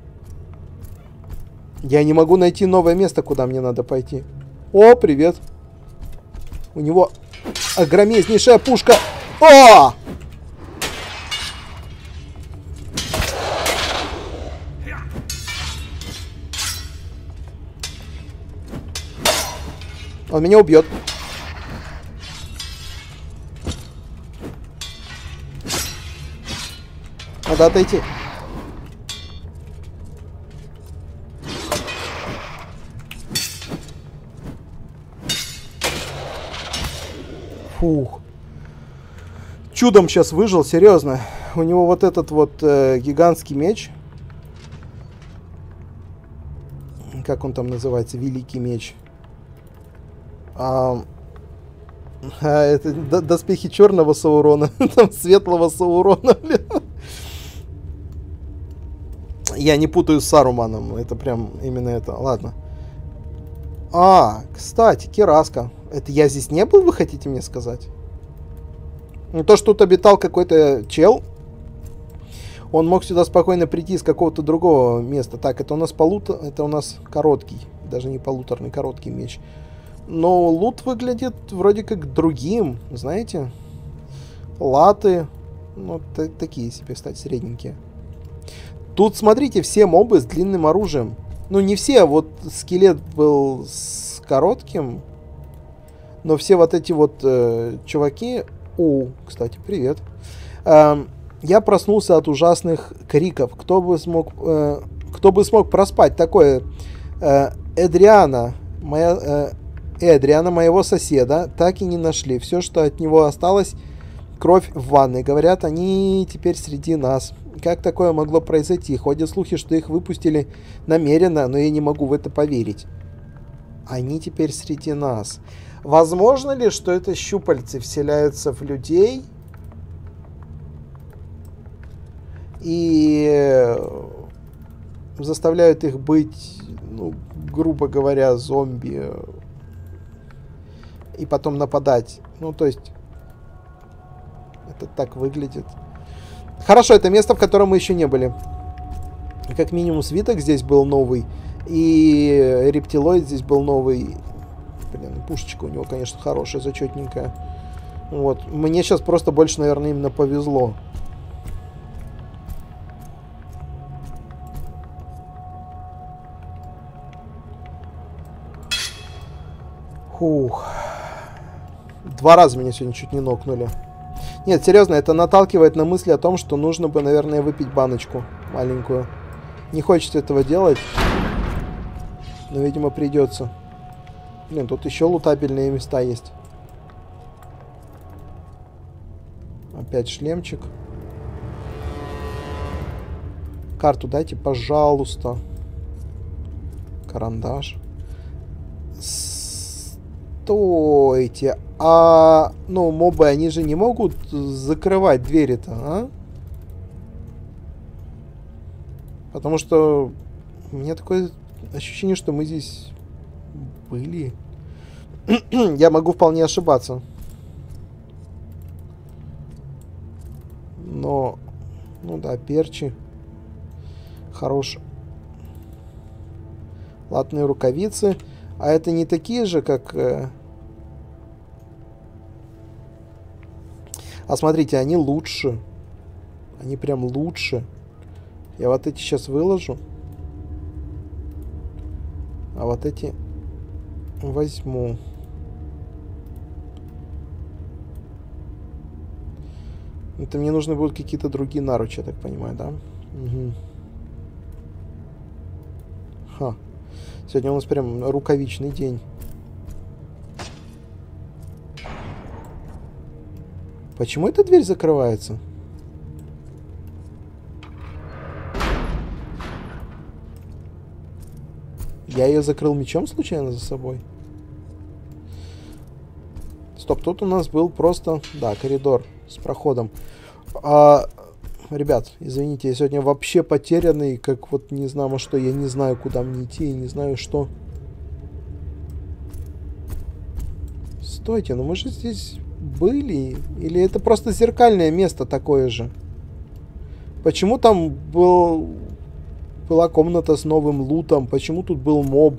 Я не могу найти новое место, куда мне надо пойти. О, привет. У него огромнейшая пушка. О! Он меня убьет. Надо отойти. Фух. Чудом сейчас выжил, серьезно. у него вот этот вот э, гигантский меч. Как он там называется? Великий меч. А, а, это до, доспехи черного Саурона. Там светлого Саурона. Я не путаю с Саруманом. Это прям именно это. Ладно. А, кстати, Кераска. Это я здесь не был, вы хотите мне сказать? Ну, то, что тут обитал какой-то чел, он мог сюда спокойно прийти из какого-то другого места. Так, это у нас полутор... это у нас короткий, даже не полуторный, короткий меч. Но лут выглядит вроде как другим, знаете. Латы, ну, такие себе, кстати, средненькие. Тут, смотрите, все мобы с длинным оружием. Ну, не все, вот скелет был с коротким, но все вот эти вот э, чуваки... О, кстати, привет. Э, я проснулся от ужасных криков. Кто бы смог, э, кто бы смог проспать такое? Э, Эдриана, моя, э, Эдриана, моего соседа, так и не нашли. Все, что от него осталось, кровь в ванной. Говорят, они теперь среди нас. Как такое могло произойти? Ходят слухи, что их выпустили намеренно, но я не могу в это поверить. Они теперь среди нас. Возможно ли, что это щупальцы вселяются в людей и заставляют их быть, ну, грубо говоря, зомби, и потом нападать? Ну, то есть, это так выглядит. Хорошо, это место, в котором мы еще не были. Как минимум, свиток здесь был новый, и рептилоид здесь был новый. Блин, пушечка у него, конечно, хорошая, зачетненькая. Вот. Мне сейчас просто больше, наверное, именно повезло. Фух. Два раза меня сегодня чуть не нокнули. Нет, серьезно, это наталкивает на мысли о том, что нужно бы, наверное, выпить баночку маленькую. Не хочется этого делать, но, видимо, придется. Блин, тут еще лутабельные места есть. Опять шлемчик. Карту дайте, пожалуйста. Карандаш. Стойте. А, ну, мобы, они же не могут закрывать двери-то, а? Потому что у меня такое ощущение, что мы здесь... были. Я могу вполне ошибаться. Но... Ну да, перчи. Хорош. Латные рукавицы. А это не такие же, как... Э... А смотрите, они лучше. Они прям лучше. Я вот эти сейчас выложу. А вот эти... возьму. Это мне нужны будут какие-то другие наручи, я так понимаю, да? Угу. Ха. Сегодня у нас прям рукавичный день. Почему эта дверь закрывается? Я ее закрыл мечом случайно за собой? Стоп, тут у нас был просто... Да, коридор с проходом. А, ребят, извините, я сегодня вообще потерянный, как вот не знаю, что. Я не знаю, куда мне идти, я не знаю, что. Стойте, ну мы же здесь были. Или это просто зеркальное место такое же? Почему там был... была комната с новым лутом? Почему тут был моб?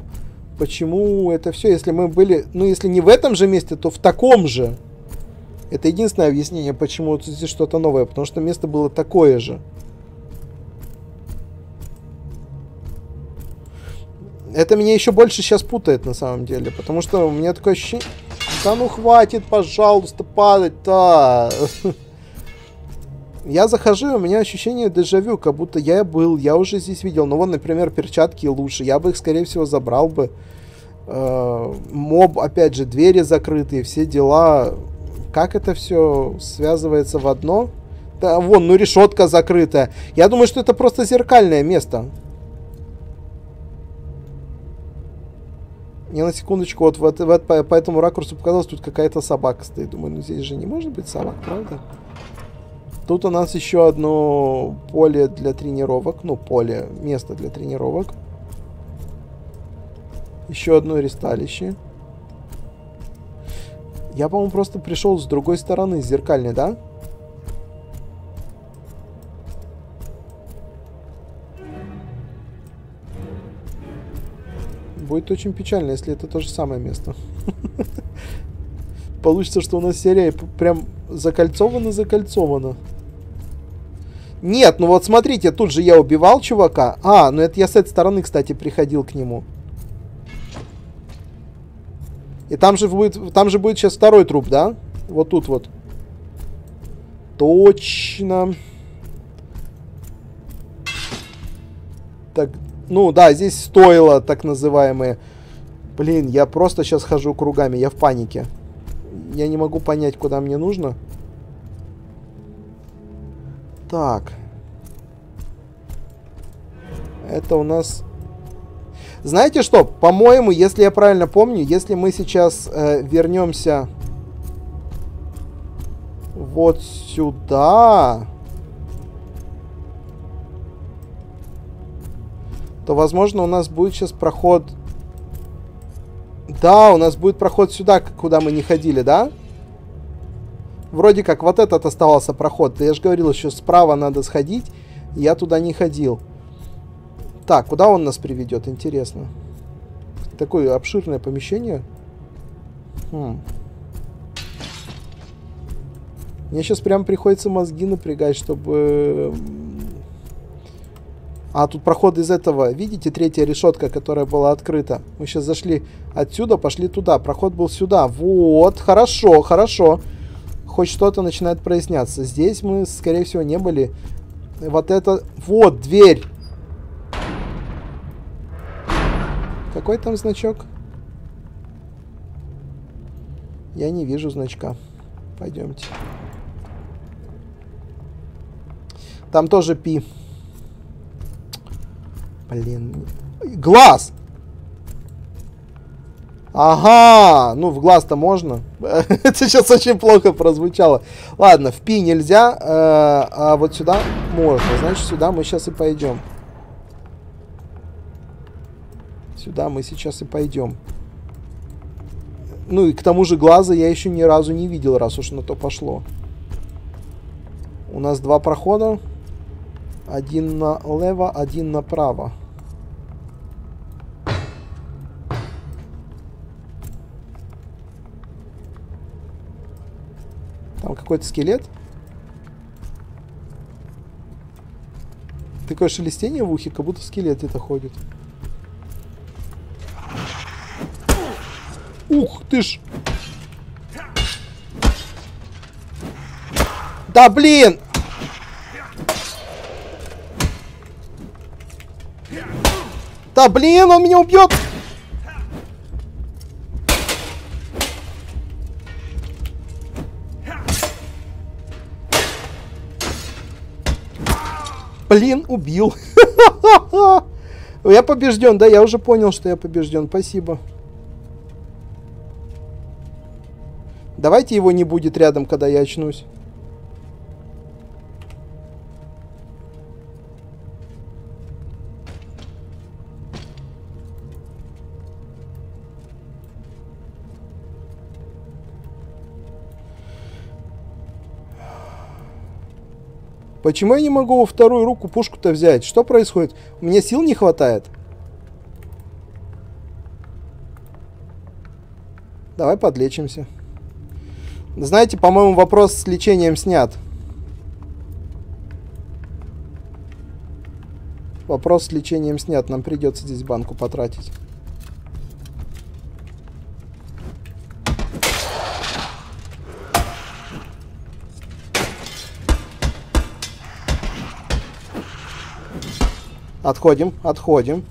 Почему это все, если мы были... Ну, если не в этом же месте, то в таком же. Это единственное объяснение, почему вот здесь что-то новое. Потому что место было такое же. Это меня еще больше сейчас путает, на самом деле. Потому что у меня такое ощущение... Да ну хватит, пожалуйста, падать-то. Я захожу, и у меня ощущение дежавю, как будто я был, я уже здесь видел. Ну, вот, например, перчатки лучше. Я бы их, скорее всего, забрал бы. Э-э- моб, опять же, двери закрытые, все дела. Как это все связывается в одно? Да, вон, ну решетка закрыта. Я думаю, что это просто зеркальное место. Мне на секундочку, вот в это, в это, по, по этому ракурсу показалось, тут какая-то собака стоит. Думаю, ну здесь же не может быть собак, правда? Тут у нас еще одно поле для тренировок. Ну, поле, место для тренировок. Еще одно ресталище. Я, по-моему, просто пришел с другой стороны, с зеркальной, да? Будет очень печально, если это то же самое место. Получится, что у нас серия прям закольцована-закольцована. Нет, ну вот смотрите, тут же я убивал чувака. А, ну это я с этой стороны, кстати, приходил к нему. И там же будет, там же будет сейчас второй труп, да? Вот тут вот. Точно. Так... Ну да, здесь стоило так называемые. Блин, я просто сейчас хожу кругами, я в панике. Я не могу понять, куда мне нужно. Так. Это у нас... Знаете что? По-моему, если я правильно помню, если мы сейчас э, вернемся вот сюда... то, возможно, у нас будет сейчас проход... Да, у нас будет проход сюда, куда мы не ходили, да? Вроде как вот этот оставался проход. Я же говорил, еще справа надо сходить. Я туда не ходил. Так, куда он нас приведет? Интересно. Такое обширное помещение. Хм. Мне сейчас прям приходится мозги напрягать, чтобы... А тут проход из этого, видите, третья решетка, которая была открыта. Мы сейчас зашли отсюда, пошли туда. Проход был сюда. Вот, хорошо, хорошо. Хоть что-то начинает проясняться. Здесь мы, скорее всего, не были. Вот это... Вот, дверь. Какой там значок? Я не вижу значка. Пойдемте. Там тоже пи. Блин. Глаз! Ага! Ну, в глаз-то можно. Это сейчас очень плохо прозвучало. Ладно, в пи нельзя, а вот сюда можно. Значит, сюда мы сейчас и пойдем. Сюда мы сейчас и пойдем. Ну, и к тому же глаза я еще ни разу не видел, раз уж на то пошло. У нас два прохода. Один налево, один направо. Там какой-то скелет. Такое шелестение в ухе, как будто скелет это ходит. Ух ты ж! Да блин! Да блин, он меня убьет! Блин, убил. Я побежден, да? Я уже понял, что я побежден. Спасибо. Давайте его не будет рядом, когда я очнусь. Почему я не могу во вторую руку пушку-то взять? Что происходит? У меня сил не хватает. Давай подлечимся. Знаете, по-моему, вопрос с лечением снят. Вопрос с лечением снят. Нам придется здесь банку потратить. Отходим, отходим.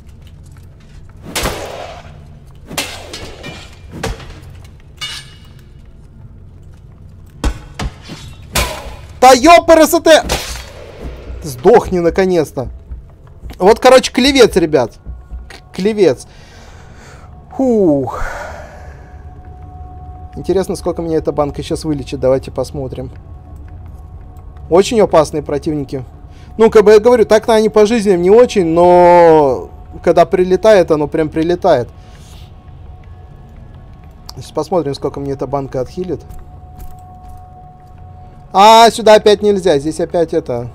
Та ёпрст! Сдохни наконец-то. Вот, короче, клевец, ребят. Клевец. Фух. Интересно, сколько меня эта банка сейчас вылечит. Давайте посмотрим. Очень опасные противники. Ну, как бы я говорю, так-то они по жизни не очень, но когда прилетает, оно прям прилетает. Сейчас посмотрим, сколько мне эта банка отхилит. А, сюда опять нельзя. Здесь опять это...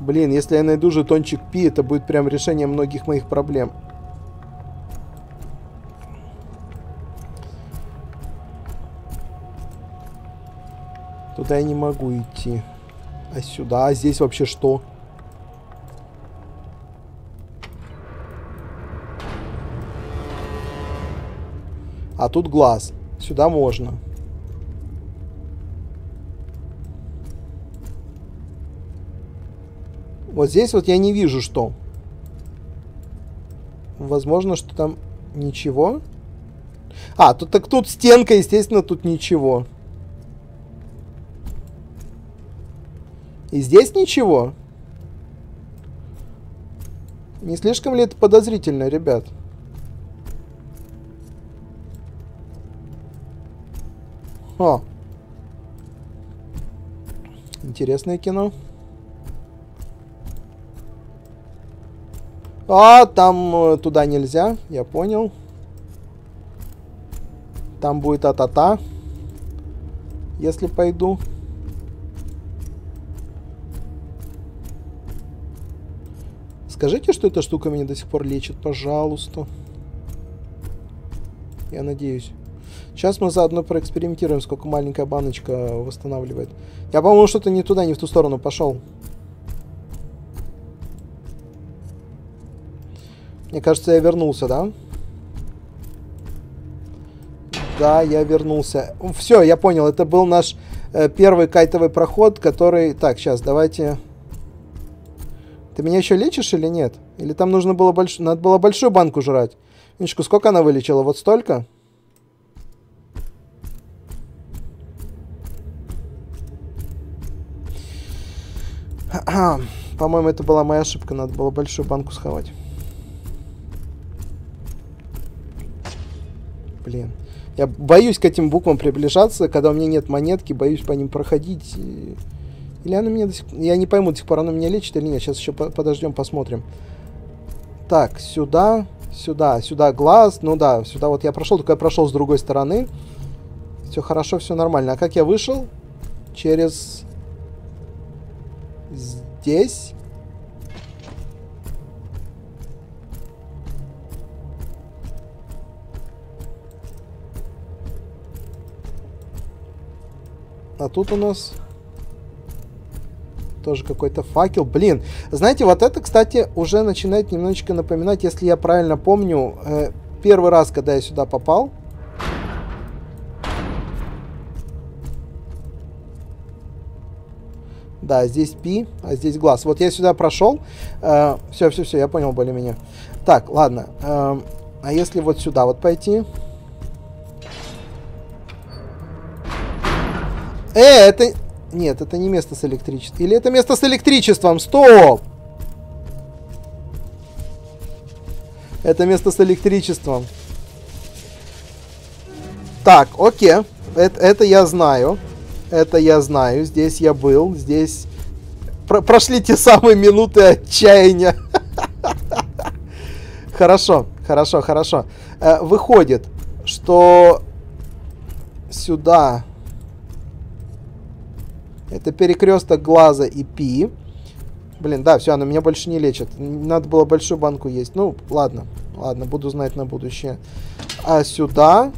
Блин, если я найду жетончик Пи, это будет прям решение многих моих проблем. Туда я не могу идти. А сюда? А здесь вообще что? А тут глаз. Сюда можно. Вот здесь вот я не вижу, что. Возможно, что там ничего. А, тут, так тут стенка, естественно, тут ничего. И здесь ничего. Не слишком ли это подозрительно, ребят? О. Интересное кино. А, там туда нельзя, я понял. Там будет а-та-та, если пойду. Скажите, что эта штука меня до сих пор лечит, пожалуйста. Я надеюсь. Сейчас мы заодно проэкспериментируем, сколько маленькая баночка восстанавливает. Я, по-моему, что-то не туда, не в ту сторону пошел. Мне кажется, я вернулся, да? Да, я вернулся. Все, я понял, это был наш э, первый кайтовый проход, который... Так, сейчас, давайте... Ты меня еще лечишь или нет? Или там нужно было больш... надо было большую банку жрать? Минечку, сколько она вылечила? Вот столько? По-моему, это была моя ошибка. Надо было большую банку сховать. Блин. Я боюсь к этим буквам приближаться, когда у меня нет монетки. Боюсь по ним проходить. И... Или она меня до сих пор... Я не пойму, до сих пор она меня лечит или нет. Сейчас еще подождем, посмотрим. Так, сюда, сюда, сюда глаз. Ну да, сюда вот я прошел, только я прошел с другой стороны. Все хорошо, все нормально. А как я вышел? Через... Здесь? А тут у нас... тоже какой-то факел. Блин, знаете, вот это, кстати, уже начинает немножечко напоминать, если я правильно помню, первый раз, когда я сюда попал. Да, здесь Пи, а здесь глаз. Вот я сюда прошел. Все, все, все, я понял более-менее. Так, ладно. А если вот сюда вот пойти? Э, это... Нет, это не место с электричеством. Или это место с электричеством? Стоп! Это место с электричеством. Так, окей. Это, это я знаю. Это я знаю. Здесь я был. Здесь Про- прошли те самые минуты отчаяния. Хорошо, хорошо, хорошо. Выходит, что сюда... Это перекресток глаза и Пи. Блин, да, все, она меня больше не лечит. Надо было большую банку есть. Ну, ладно, ладно, буду знать на будущее. А сюда...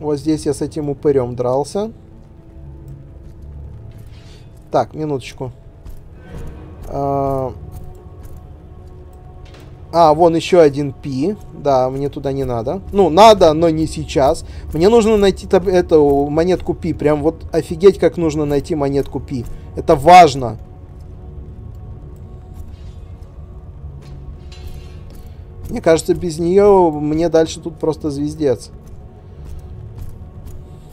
Вот здесь я с этим упырем дрался. Так, минуточку. А... А, вон еще один Пи. Да, мне туда не надо. Ну, надо, но не сейчас. Мне нужно найти таб эту монетку Пи. Прям вот офигеть, как нужно найти монетку Пи. Это важно. Мне кажется, без нее мне дальше тут просто звездец.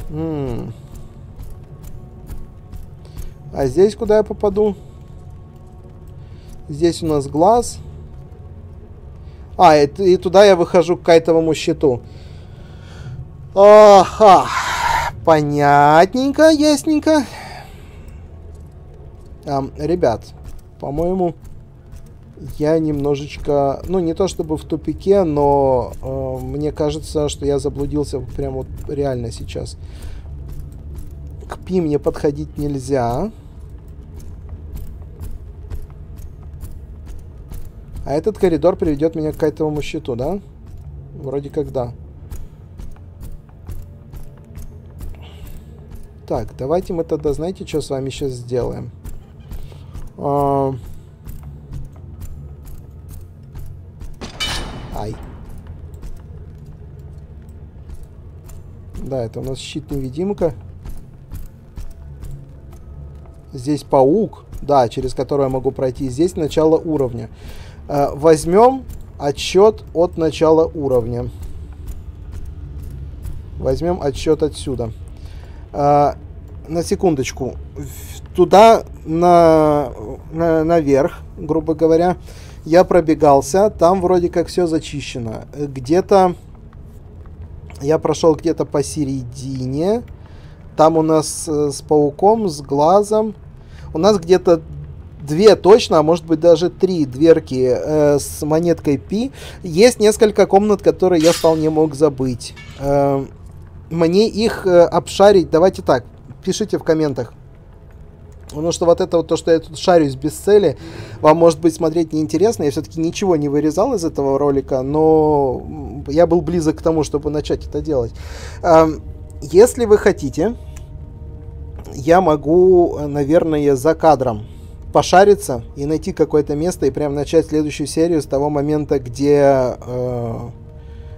М-м. А здесь куда я попаду? Здесь у нас глаз. А, и, и туда я выхожу к кайтовому щиту. Ага. Понятненько, ясненько. А, ребят, по-моему, я немножечко... Ну, не то чтобы в тупике, но э, мне кажется, что я заблудился прямо вот реально сейчас. К Пи мне подходить нельзя. А этот коридор приведет меня к кайтовому щиту, да? Вроде как да. Так, давайте мы тогда, знаете, что с вами сейчас сделаем? А... Ай. Да, это у нас щит-невидимка. Здесь паук, да, через который я могу пройти. Здесь начало уровня. Возьмем отсчет от начала уровня. Возьмем отсчет отсюда. А, на секундочку. Туда, на, на, наверх, грубо говоря, я пробегался. Там вроде как все зачищено. Где-то... Я прошел где-то посередине. Там у нас с пауком, с глазом. У нас где-то... Две точно, а может быть даже три дверки э, с монеткой Пи. Есть несколько комнат, которые я вполне мог забыть. Э, мне их э, обшарить. Давайте так, пишите в комментах. Потому что вот это вот то, что я тут шарюсь без цели, вам может быть смотреть неинтересно. Я все-таки ничего не вырезал из этого ролика, но я был близок к тому, чтобы начать это делать. Э, если вы хотите, я могу, наверное, за кадром пошариться и найти какое-то место и прям начать следующую серию с того момента, где э,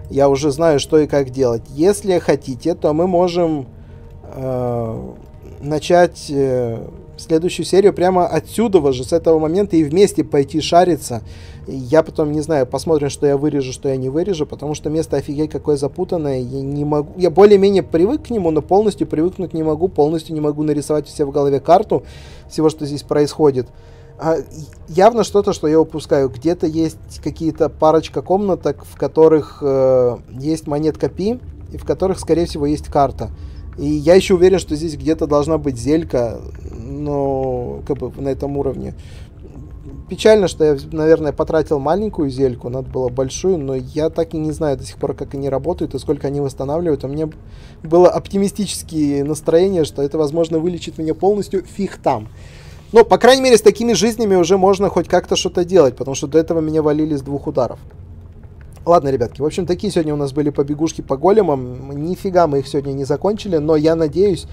я уже знаю, что и как делать. Если хотите, то мы можем э, начать э, следующую серию прямо отсюда же, с этого момента, и вместе пойти шариться. Я потом, не знаю, посмотрим, что я вырежу, что я не вырежу, потому что место офигеть какое запутанное. Я не могу, я более-менее привык к нему, но полностью привыкнуть не могу, полностью не могу нарисовать все в голове карту всего, что здесь происходит. А, явно что-то, что я упускаю. Где-то есть какие-то парочка комнаток, в которых э, есть монетка Пи, и в которых, скорее всего, есть карта. И я еще уверен, что здесь где-то должна быть зелька, но как бы на этом уровне. Печально, что я, наверное, потратил маленькую зельку, надо было большую, но я так и не знаю до сих пор, как они работают и сколько они восстанавливают. У меня было оптимистическое настроение, что это, возможно, вылечит меня полностью, фиг там. Но, по крайней мере, с такими жизнями уже можно хоть как-то что-то делать, потому что до этого меня валили с двух ударов. Ладно, ребятки, в общем, такие сегодня у нас были побегушки по големам. Нифига мы их сегодня не закончили, но я надеюсь,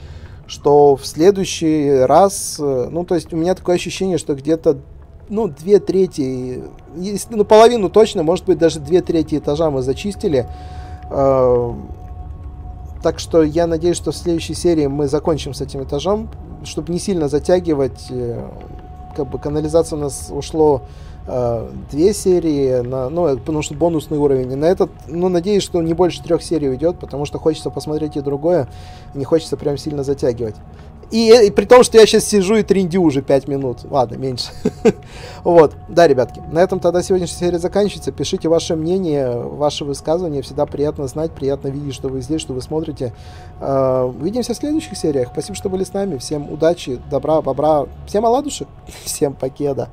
что в следующий раз... Ну, то есть у меня такое ощущение, что где-то... Ну, две трети, если, ну, половину точно, может быть, даже две трети этажа мы зачистили. Э, так что я надеюсь, что в следующей серии мы закончим с этим этажом, чтобы не сильно затягивать. Э, как бы канализация у нас ушло э, две серии, на, ну, потому что бонусный уровень. И на этот, ну, надеюсь, что не больше трех серий уйдет, потому что хочется посмотреть и другое, и не хочется прям сильно затягивать. И, и при том, что я сейчас сижу и трендю уже пять минут. Ладно, меньше. Вот. Да, ребятки, на этом тогда сегодняшняя серия заканчивается. Пишите ваше мнение, ваши высказывания. Всегда приятно знать, приятно видеть, что вы здесь, что вы смотрите. Э, увидимся в следующих сериях. Спасибо, что были с нами. Всем удачи, добра, бобра. Всем оладушек. Всем покеда.